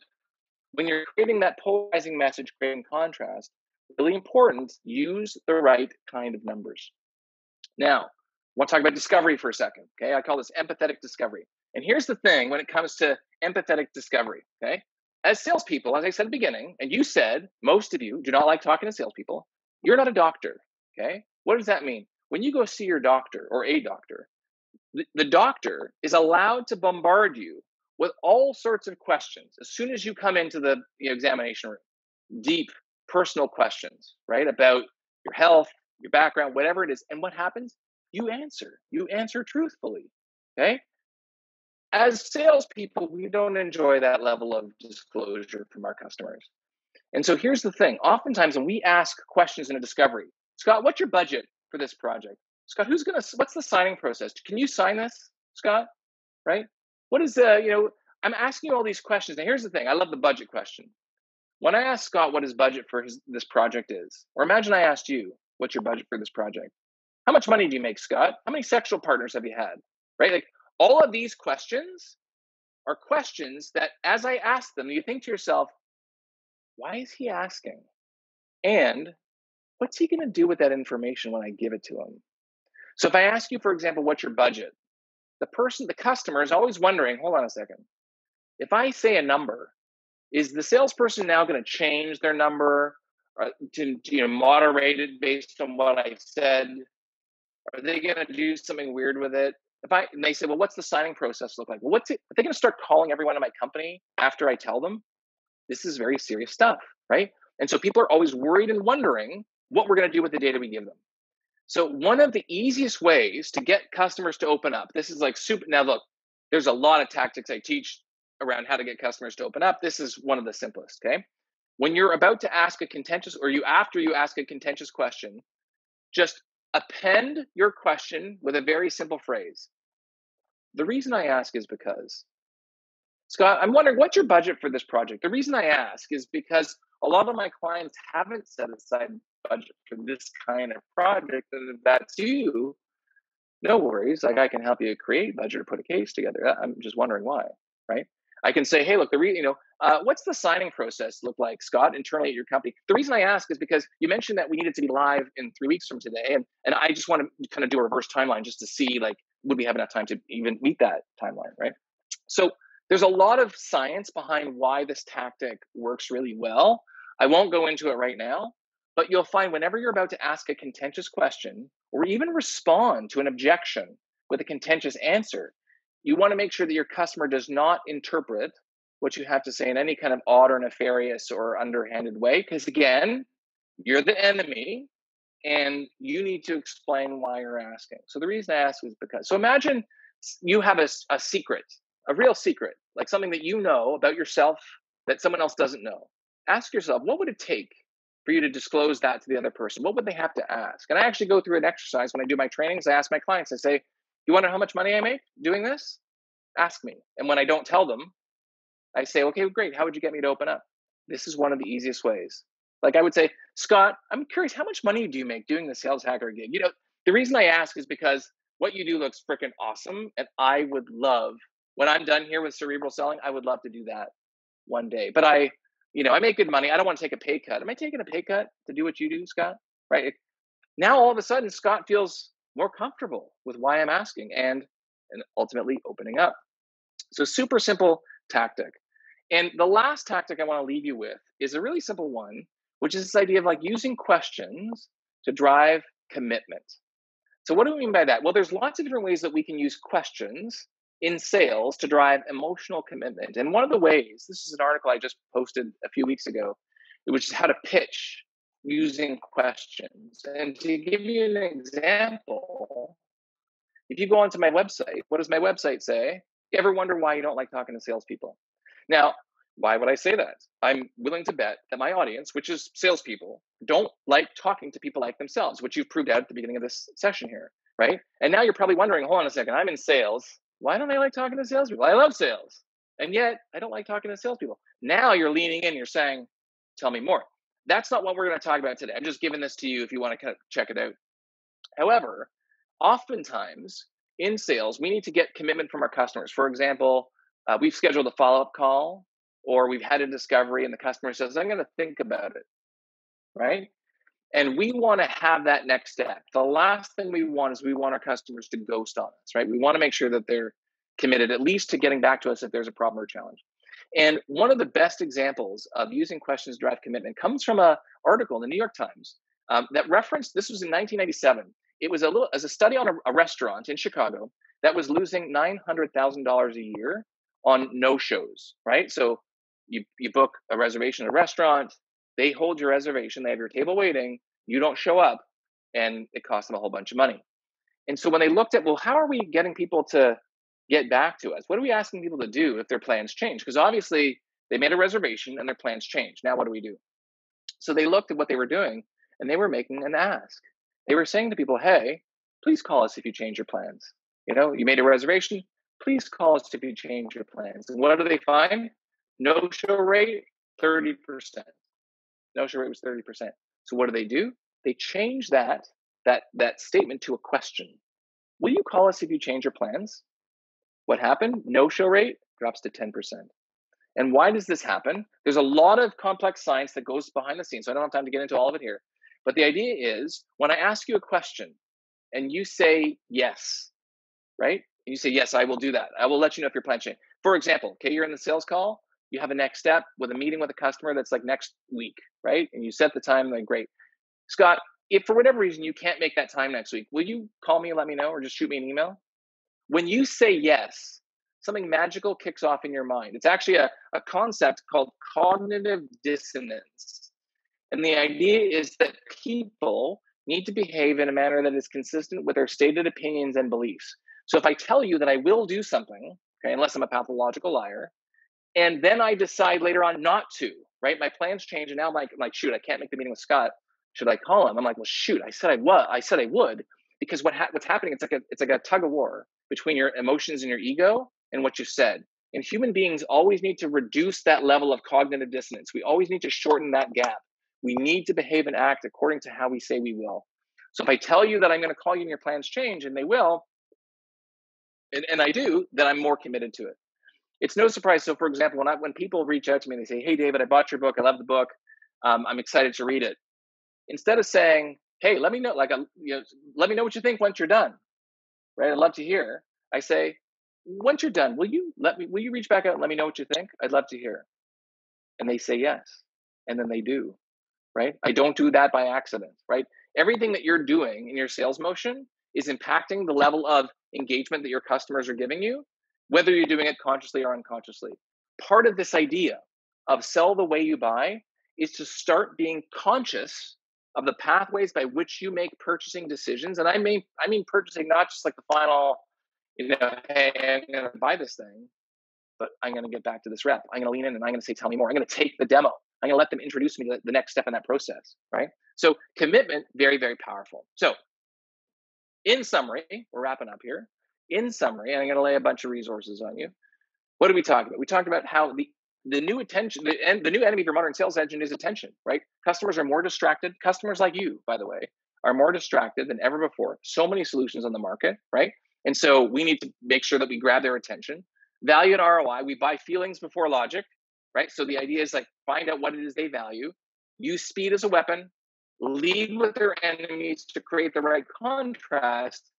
when you're creating that polarizing message, creating contrast, really important, use the right kind of numbers. Now, I want to talk about discovery for a second, okay? I call this empathetic discovery. And here's the thing when it comes to empathetic discovery, okay? As salespeople, as I said at the beginning, and you said, most of you do not like talking to salespeople, you're not a doctor, okay? What does that mean? When you go see your doctor or a doctor, the, the doctor is allowed to bombard you with all sorts of questions as soon as you come into the you know, examination room, deep, personal questions, right? About your health, your background, whatever it is. And what happens? You answer. You answer truthfully, okay? As salespeople, we don't enjoy that level of disclosure from our customers. And so here's the thing. Oftentimes when we ask questions in a discovery, Scott, what's your budget for this project? Scott, who's going to, what's the signing process? Can you sign this, Scott? Right? What is the, you know, I'm asking you all these questions. Now, here's the thing. I love the budget question. When I asked Scott what his budget for his, this project is, or imagine I asked you, what's your budget for this project? How much money do you make, Scott? How many sexual partners have you had? Right? Like all of these questions are questions that as I ask them, you think to yourself, why is he asking? And what's he going to do with that information when I give it to him? So if I ask you, for example, what's your budget? The person, the customer is always wondering, hold on a second. If I say a number, is the salesperson now going to change their number to you know, moderate it based on what I said? Are they going to do something weird with it? If I and they say, well, what's the signing process look like? Well, what's it? Are they going to start calling everyone in my company after I tell them? This is very serious stuff, right? And so people are always worried and wondering what we're going to do with the data we give them. So one of the easiest ways to get customers to open up, this is like super. Now, look, there's a lot of tactics I teach around how to get customers to open up. This is one of the simplest, okay? When you're about to ask a contentious, or you after you ask a contentious question, just append your question with a very simple phrase. The reason I ask is because, Scott, I'm wondering what's your budget for this project? The reason I ask is because a lot of my clients haven't set aside budget for this kind of project, and if that's you, no worries. Like I can help you create budget or put a case together. I'm just wondering why, right? I can say, hey, look, the re- you know, uh, what's the signing process look like, Scott, internally at your company? The reason I ask is because you mentioned that we needed to be live in three weeks from today, and, and I just want to kind of do a reverse timeline just to see, like, would we have enough time to even meet that timeline, right? So there's a lot of science behind why this tactic works really well. I won't go into it right now, but you'll find whenever you're about to ask a contentious question or even respond to an objection with a contentious answer, you want to make sure that your customer does not interpret what you have to say in any kind of odd or nefarious or underhanded way. Because again, you're the enemy and you need to explain why you're asking. So the reason I ask is because, so imagine you have a, a secret, a real secret, like something that you know about yourself that someone else doesn't know. Ask yourself, what would it take for you to disclose that to the other person? What would they have to ask? And I actually go through an exercise when I do my trainings. I ask my clients, I say, you want to know how much money I make doing this? Ask me. And when I don't tell them, I say, okay, well, great. How would you get me to open up? This is one of the easiest ways. Like I would say, Scott, I'm curious, how much money do you make doing the Sales Hacker gig? You know, the reason I ask is because what you do looks freaking awesome. And I would love, when I'm done here with Cerebral Selling, I would love to do that. one day. But I, you know, I make good money. I don't want to take a pay cut. Am I taking a pay cut to do what you do, Scott? Right? Now, all of a sudden, Scott feels more comfortable with why I'm asking and, and ultimately opening up. So super simple tactic. And the last tactic I want to leave you with is a really simple one, which is this idea of like using questions to drive commitment. So what do we mean by that? Well, there's lots of different ways that we can use questions in sales to drive emotional commitment. And one of the ways, this is an article I just posted a few weeks ago, which is how to pitch using questions. And to give you an example, if you go onto my website, what does my website say? You ever wonder why you don't like talking to salespeople? Now, why would I say that? I'm willing to bet that my audience, which is salespeople, don't like talking to people like themselves, which you've proved out at the beginning of this session here, right? And now you're probably wondering, hold on a second, I'm in sales. Why don't I like talking to salespeople? I love sales. And yet I don't like talking to salespeople. Now you're leaning in, you're saying, tell me more. That's not what we're going to talk about today. I'm just giving this to you if you want to kind of check it out. However, oftentimes in sales, we need to get commitment from our customers. For example, uh, we've scheduled a follow-up call, or we've had a discovery and the customer says, I'm going to think about it, right? And we want to have that next step. The last thing we want is we want our customers to ghost on us, right? We want to make sure that they're committed at least to getting back to us if there's a problem or challenge. And one of the best examples of using questions to drive commitment comes from an article in the New York Times um, that referenced, this was in nineteen ninety-seven. It was a little, as a study on a, a restaurant in Chicago that was losing nine hundred thousand dollars a year on no-shows, right? So You, you book a reservation at a restaurant, they hold your reservation, they have your table waiting, you don't show up, and it costs them a whole bunch of money. And so when they looked at, well, how are we getting people to get back to us? What are we asking people to do if their plans change? Because obviously they made a reservation and their plans change. Now what do we do? So they looked at what they were doing and they were making an ask. They were saying to people, hey, please call us if you change your plans. You know, you made a reservation, please call us if you change your plans. And what do they find? No-show rate, thirty percent. No-show rate was thirty percent. So what do they do? They change that, that, that statement to a question. Will you call us if you change your plans? What happened? No-show rate drops to ten percent. And why does this happen? There's a lot of complex science that goes behind the scenes, so I don't have time to get into all of it here. But the idea is, when I ask you a question and you say yes, right? And you say, yes, I will do that. I will let you know if your plan changes. For example, okay, you're in the sales call. You have a next step with a meeting with a customer that's like next week, right? And you set the time, like, great. Scott, if for whatever reason you can't make that time next week, will you call me and let me know or just shoot me an email? When you say yes, something magical kicks off in your mind. It's actually a, a concept called cognitive dissonance. And the idea is that people need to behave in a manner that is consistent with their stated opinions and beliefs. So if I tell you that I will do something, okay, unless I'm a pathological liar, and then I decide later on not to, right? My plans change, and now I'm like, I'm like, shoot, I can't make the meeting with Scott. Should I call him? I'm like, well, shoot, I said I was, I said I would, because what ha what's happening? It's like a, it's like a tug of war between your emotions and your ego and what you said. And human beings always need to reduce that level of cognitive dissonance. We always need to shorten that gap. We need to behave and act according to how we say we will. So if I tell you that I'm going to call you and your plans change, and they will, and, and I do, then I'm more committed to it. It's no surprise. So, for example, when I, when people reach out to me and they say, hey, David, I bought your book. I love the book. Um, I'm excited to read it. Instead of saying, hey, let me know, like, you know, let me know what you think once you're done. Right. I'd love to hear. I say, once you're done, will you let me, will you reach back out and let me know what you think? I'd love to hear. And they say yes. And then they do. Right. I don't do that by accident. Right. Everything that you're doing in your sales motion is impacting the level of engagement that your customers are giving you, whether you're doing it consciously or unconsciously. Part of this idea of sell the way you buy is to start being conscious of the pathways by which you make purchasing decisions. And I mean, I mean purchasing, not just like the final, you know, hey, I'm going to buy this thing, but I'm going to get back to this rep. I'm going to lean in and I'm going to say, tell me more. I'm going to take the demo. I'm going to let them introduce me to the next step in that process, right? So commitment, very, very powerful. So in summary, we're wrapping up here. In summary, and I'm going to lay a bunch of resources on you. What did we talk about? We talked about how the, the new attention, the, and the new enemy for modern sales engine is attention, right? Customers are more distracted. Customers like you, by the way, are more distracted than ever before. So many solutions on the market, right? And so we need to make sure that we grab their attention. Value and R O I, we buy feelings before logic, right? So the idea is like, find out what it is they value, use speed as a weapon, lead with their enemies to create the right contrast.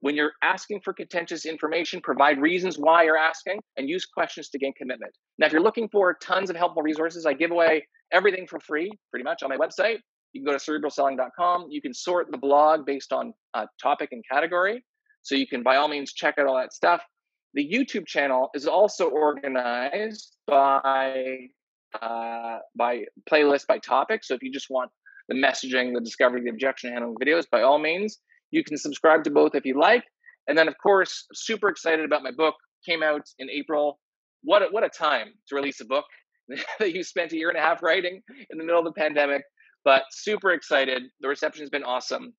When you're asking for contentious information, provide reasons why you're asking and use questions to gain commitment. Now, if you're looking for tons of helpful resources, I give away everything for free, pretty much, on my website. You can go to cerebral selling dot com. You can sort the blog based on uh, topic and category. So you can, by all means, check out all that stuff. The YouTube channel is also organized by, uh, by playlist, by topic. So if you just want the messaging, the discovery, the objection handling videos, by all means, you can subscribe to both if you like. And then, of course, super excited about my book. Came out in April. What a, what a time to release a book that you spent a year and a half writing in the middle of the pandemic. But super excited. The reception has been awesome.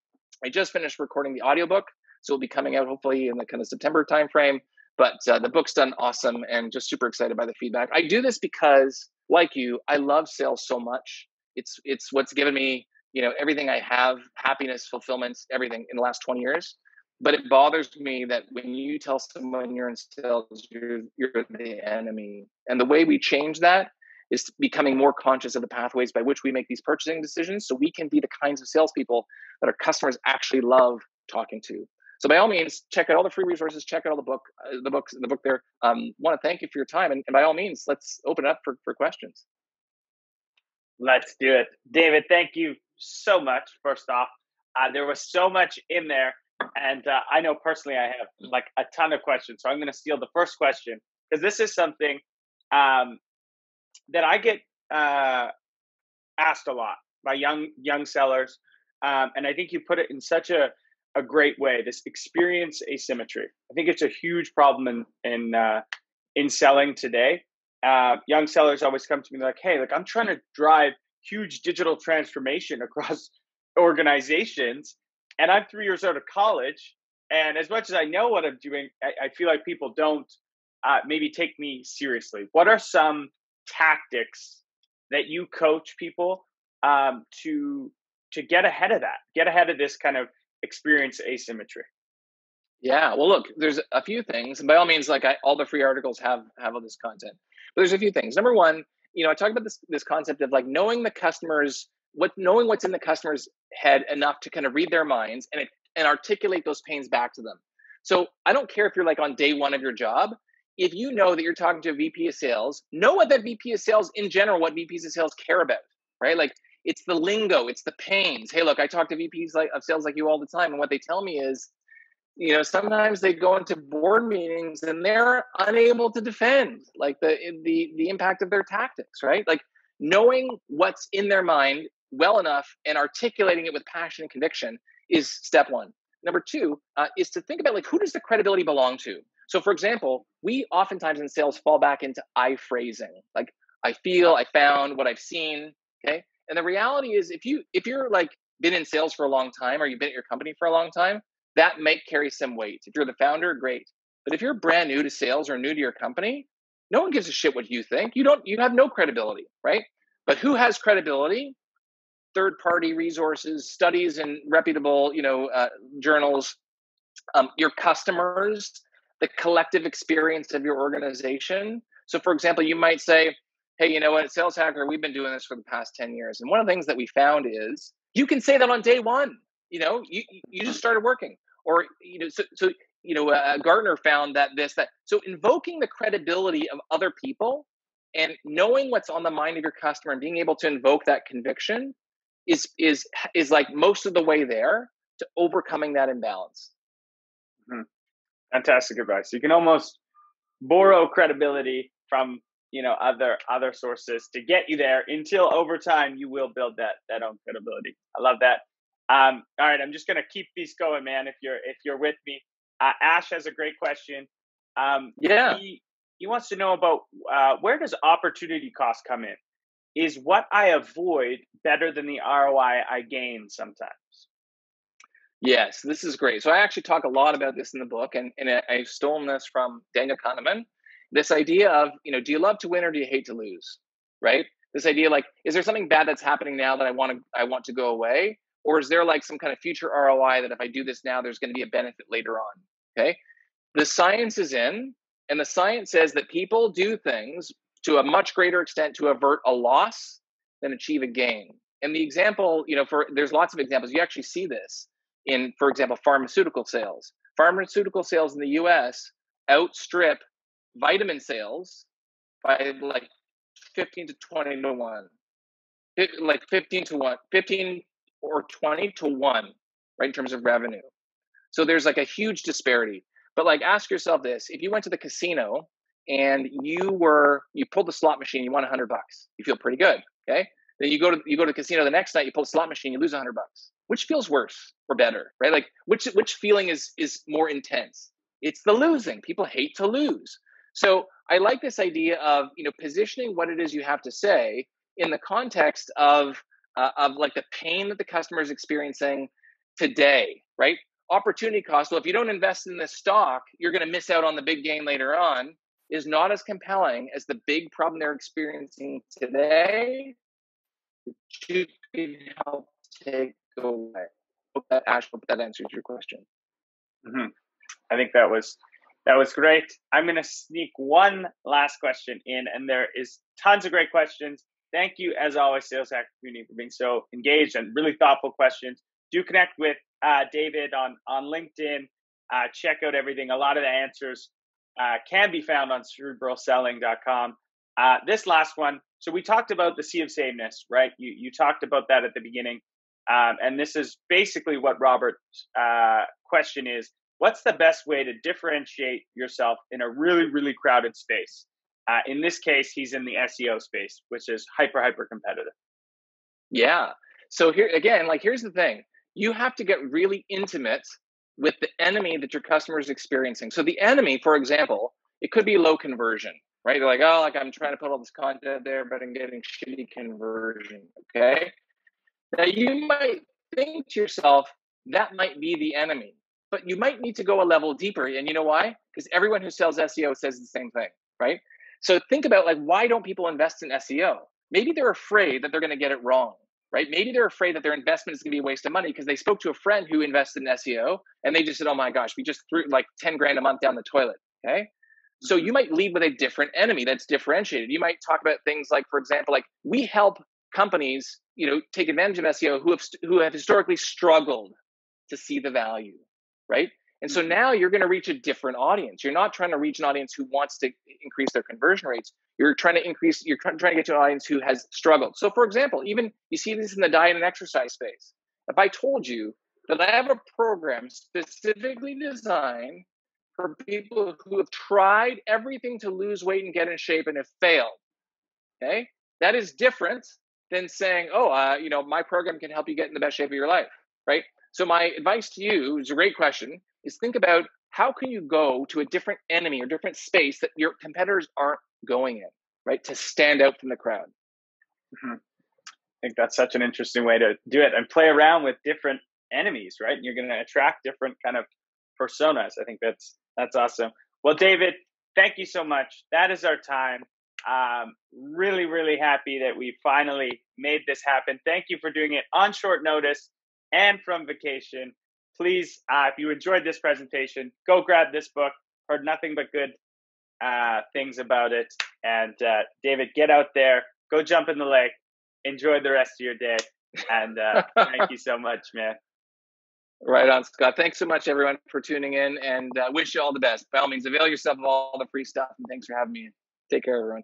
I just finished recording the audiobook, so it'll be coming out hopefully in the kind of September timeframe. But uh, the book's done awesome and just super excited by the feedback. I do this because, like you, I love sales so much. It's it's what's given me, you know, everything I have, happiness, fulfillment, everything in the last twenty years. But it bothers me that when you tell someone you're in sales, you're, you're the enemy. And the way we change that is becoming more conscious of the pathways by which we make these purchasing decisions, so we can be the kinds of salespeople that our customers actually love talking to. So by all means, check out all the free resources, check out all the book, uh, the books, the book there. Um, want to thank you for your time. And, and by all means, let's open it up for, for questions. Let's do it. David, thank you so much, first off. Uh, there was so much in there. And uh, I know personally I have like a ton of questions. So I'm going to steal the first question, because this is something um, that I get uh, asked a lot by young young sellers. Um, and I think you put it in such a, a great way, this experience asymmetry. I think it's a huge problem in in, uh, in selling today. Uh, young sellers always come to me like, hey, like I'm trying to drive huge digital transformation across organizations. And I'm three years out of college. And as much as I know what I'm doing, I, I feel like people don't uh, maybe take me seriously. What are some tactics that you coach people um, to to get ahead of that, get ahead of this kind of experience asymmetry? Yeah, well, look, there's a few things. And by all means, like I, all the free articles have have all this content. But there's a few things. Number one, you know, I talk about this this concept of like knowing the customers, what knowing what's in the customer's head enough to kind of read their minds and and articulate those pains back to them. So I don't care if you're like on day one of your job. If you know that you're talking to a V P of sales, know what that V P of sales in general, what V Ps of sales care about, right? Like it's the lingo, it's the pains. Hey, look, I talk to V Ps like, of sales like you all the time. And what they tell me is, you know, sometimes they go into board meetings and they're unable to defend like the, the, the impact of their tactics, right? Like knowing what's in their mind well enough and articulating it with passion and conviction is step one. Number two uh, is to think about like, who does the credibility belong to? So for example, we oftentimes in sales fall back into I phrasing, like I feel, I found, what I've seen, okay? And the reality is if, you, if you're like been in sales for a long time or you've been at your company for a long time, that might carry some weight. If you're the founder, great. But if you're brand new to sales or new to your company, no one gives a shit what you think. You don't, you have no credibility, right? But who has credibility? Third-party resources, studies and reputable, you know, uh, journals, um, your customers, the collective experience of your organization. So for example, you might say, hey, you know what, at Sales Hacker, we've been doing this for the past ten years. And one of the things that we found is you can say that on day one, you know, you, you just started working or, you know, so, so you know, uh, Gardner found that this, that. So invoking the credibility of other people and knowing what's on the mind of your customer and being able to invoke that conviction is, is, is like most of the way there to overcoming that imbalance. Mm-hmm. Fantastic advice. You can almost borrow credibility from, you know, other other sources to get you there until over time you will build that that own credibility. I love that. Um, all right, I'm just gonna keep these going, man. If you're if you're with me, uh, Ash has a great question. Um, yeah, he, he wants to know about uh, where does opportunity cost come in? Is what I avoid better than the R O I I gain sometimes? Yes, this is great. So I actually talk a lot about this in the book, and, and I've stolen this from Daniel Kahneman. This idea of, you know, do you love to win or do you hate to lose, right? This idea like, is there something bad that's happening now that I want to I want to go away? Or is there like some kind of future R O I that if I do this now, there's going to be a benefit later on, okay? The science is in, and the science says that people do things to a much greater extent to avert a loss than achieve a gain. And the example, you know, for there's lots of examples. You actually see this in, for example, pharmaceutical sales. Pharmaceutical sales in the U S outstrip vitamin sales by like fifteen to twenty to one, it, like fifteen to one, fifteen or twenty to one, right, in terms of revenue. So there's like a huge disparity. But like, ask yourself this: if you went to the casino and you were, you pulled the slot machine, you won a hundred bucks, you feel pretty good, okay? Then you go to you go to the casino the next night, you pull the slot machine, you lose a hundred bucks. Which feels worse or better, right? Like, which which feeling is is more intense? It's the losing. People hate to lose. So I like this idea of, you know, positioning what it is you have to say in the context of uh, of like the pain that the customer is experiencing today, right? Opportunity cost. Well, if you don't invest in this stock, you're going to miss out on the big gain later on. Is not as compelling as the big problem they're experiencing today that you can help take away. Hope that, Ash, hope that answers your question. Mm-hmm. I think that was that was great. I'm going to sneak one last question in, and there is tons of great questions. Thank you, as always, Sales Hacker community, for being so engaged and really thoughtful questions. Do connect with uh, David on on LinkedIn. Uh, check out everything. A lot of the answers uh, can be found on cerebral selling dot com. Uh, this last one. So we talked about the sea of sameness, right? You you talked about that at the beginning, um, and this is basically what Robert's uh, question is. What's the best way to differentiate yourself in a really, really crowded space? Uh, in this case, he's in the S E O space, which is hyper, hyper competitive. Yeah. So here again, like, here's the thing. You have to get really intimate with the enemy that your customer is experiencing. So the enemy, for example, it could be low conversion, right? You're like, oh, like I'm trying to put all this content there, but I'm getting shitty conversion, okay? Now you might think to yourself, that might be the enemy. But you might need to go a level deeper. And you know why? Because everyone who sells S E O says the same thing, right? So think about, like, why don't people invest in S E O? Maybe they're afraid that they're going to get it wrong, right? Maybe they're afraid that their investment is going to be a waste of money because they spoke to a friend who invested in S E O and they just said, oh my gosh, we just threw like ten grand a month down the toilet, okay? So you might lead with a different enemy that's differentiated. You might talk about things like, for example, like we help companies, you know, take advantage of S E O who have, who have historically struggled to see the value. Right? And so now you're going to reach a different audience. You're not trying to reach an audience who wants to increase their conversion rates. You're trying to increase, you're trying to get to an audience who has struggled. So for example, even you see this in the diet and exercise space. If I told you that I have a program specifically designed for people who have tried everything to lose weight and get in shape and have failed, okay? That is different than saying, oh, uh, you know, my program can help you get in the best shape of your life, right? So my advice to you, it's a great question, is think about how can you go to a different enemy or different space that your competitors aren't going in, right? To stand out from the crowd. Mm-hmm. I think that's such an interesting way to do it and play around with different enemies, right? And you're going to attract different kind of personas. I think that's that's awesome. Well, David, thank you so much. That is our time. Um, really, really happy that we finally made this happen. Thank you for doing it on short notice and from vacation. Please, uh, if you enjoyed this presentation, go grab this book. Heard nothing but good uh, things about it. And uh, David, get out there, go jump in the lake, enjoy the rest of your day. And uh, thank you so much, man. Right on, Scott. Thanks so much, everyone, for tuning in, and uh, wish you all the best. By all means, avail yourself of all the free stuff, and thanks for having me in. Take care, everyone.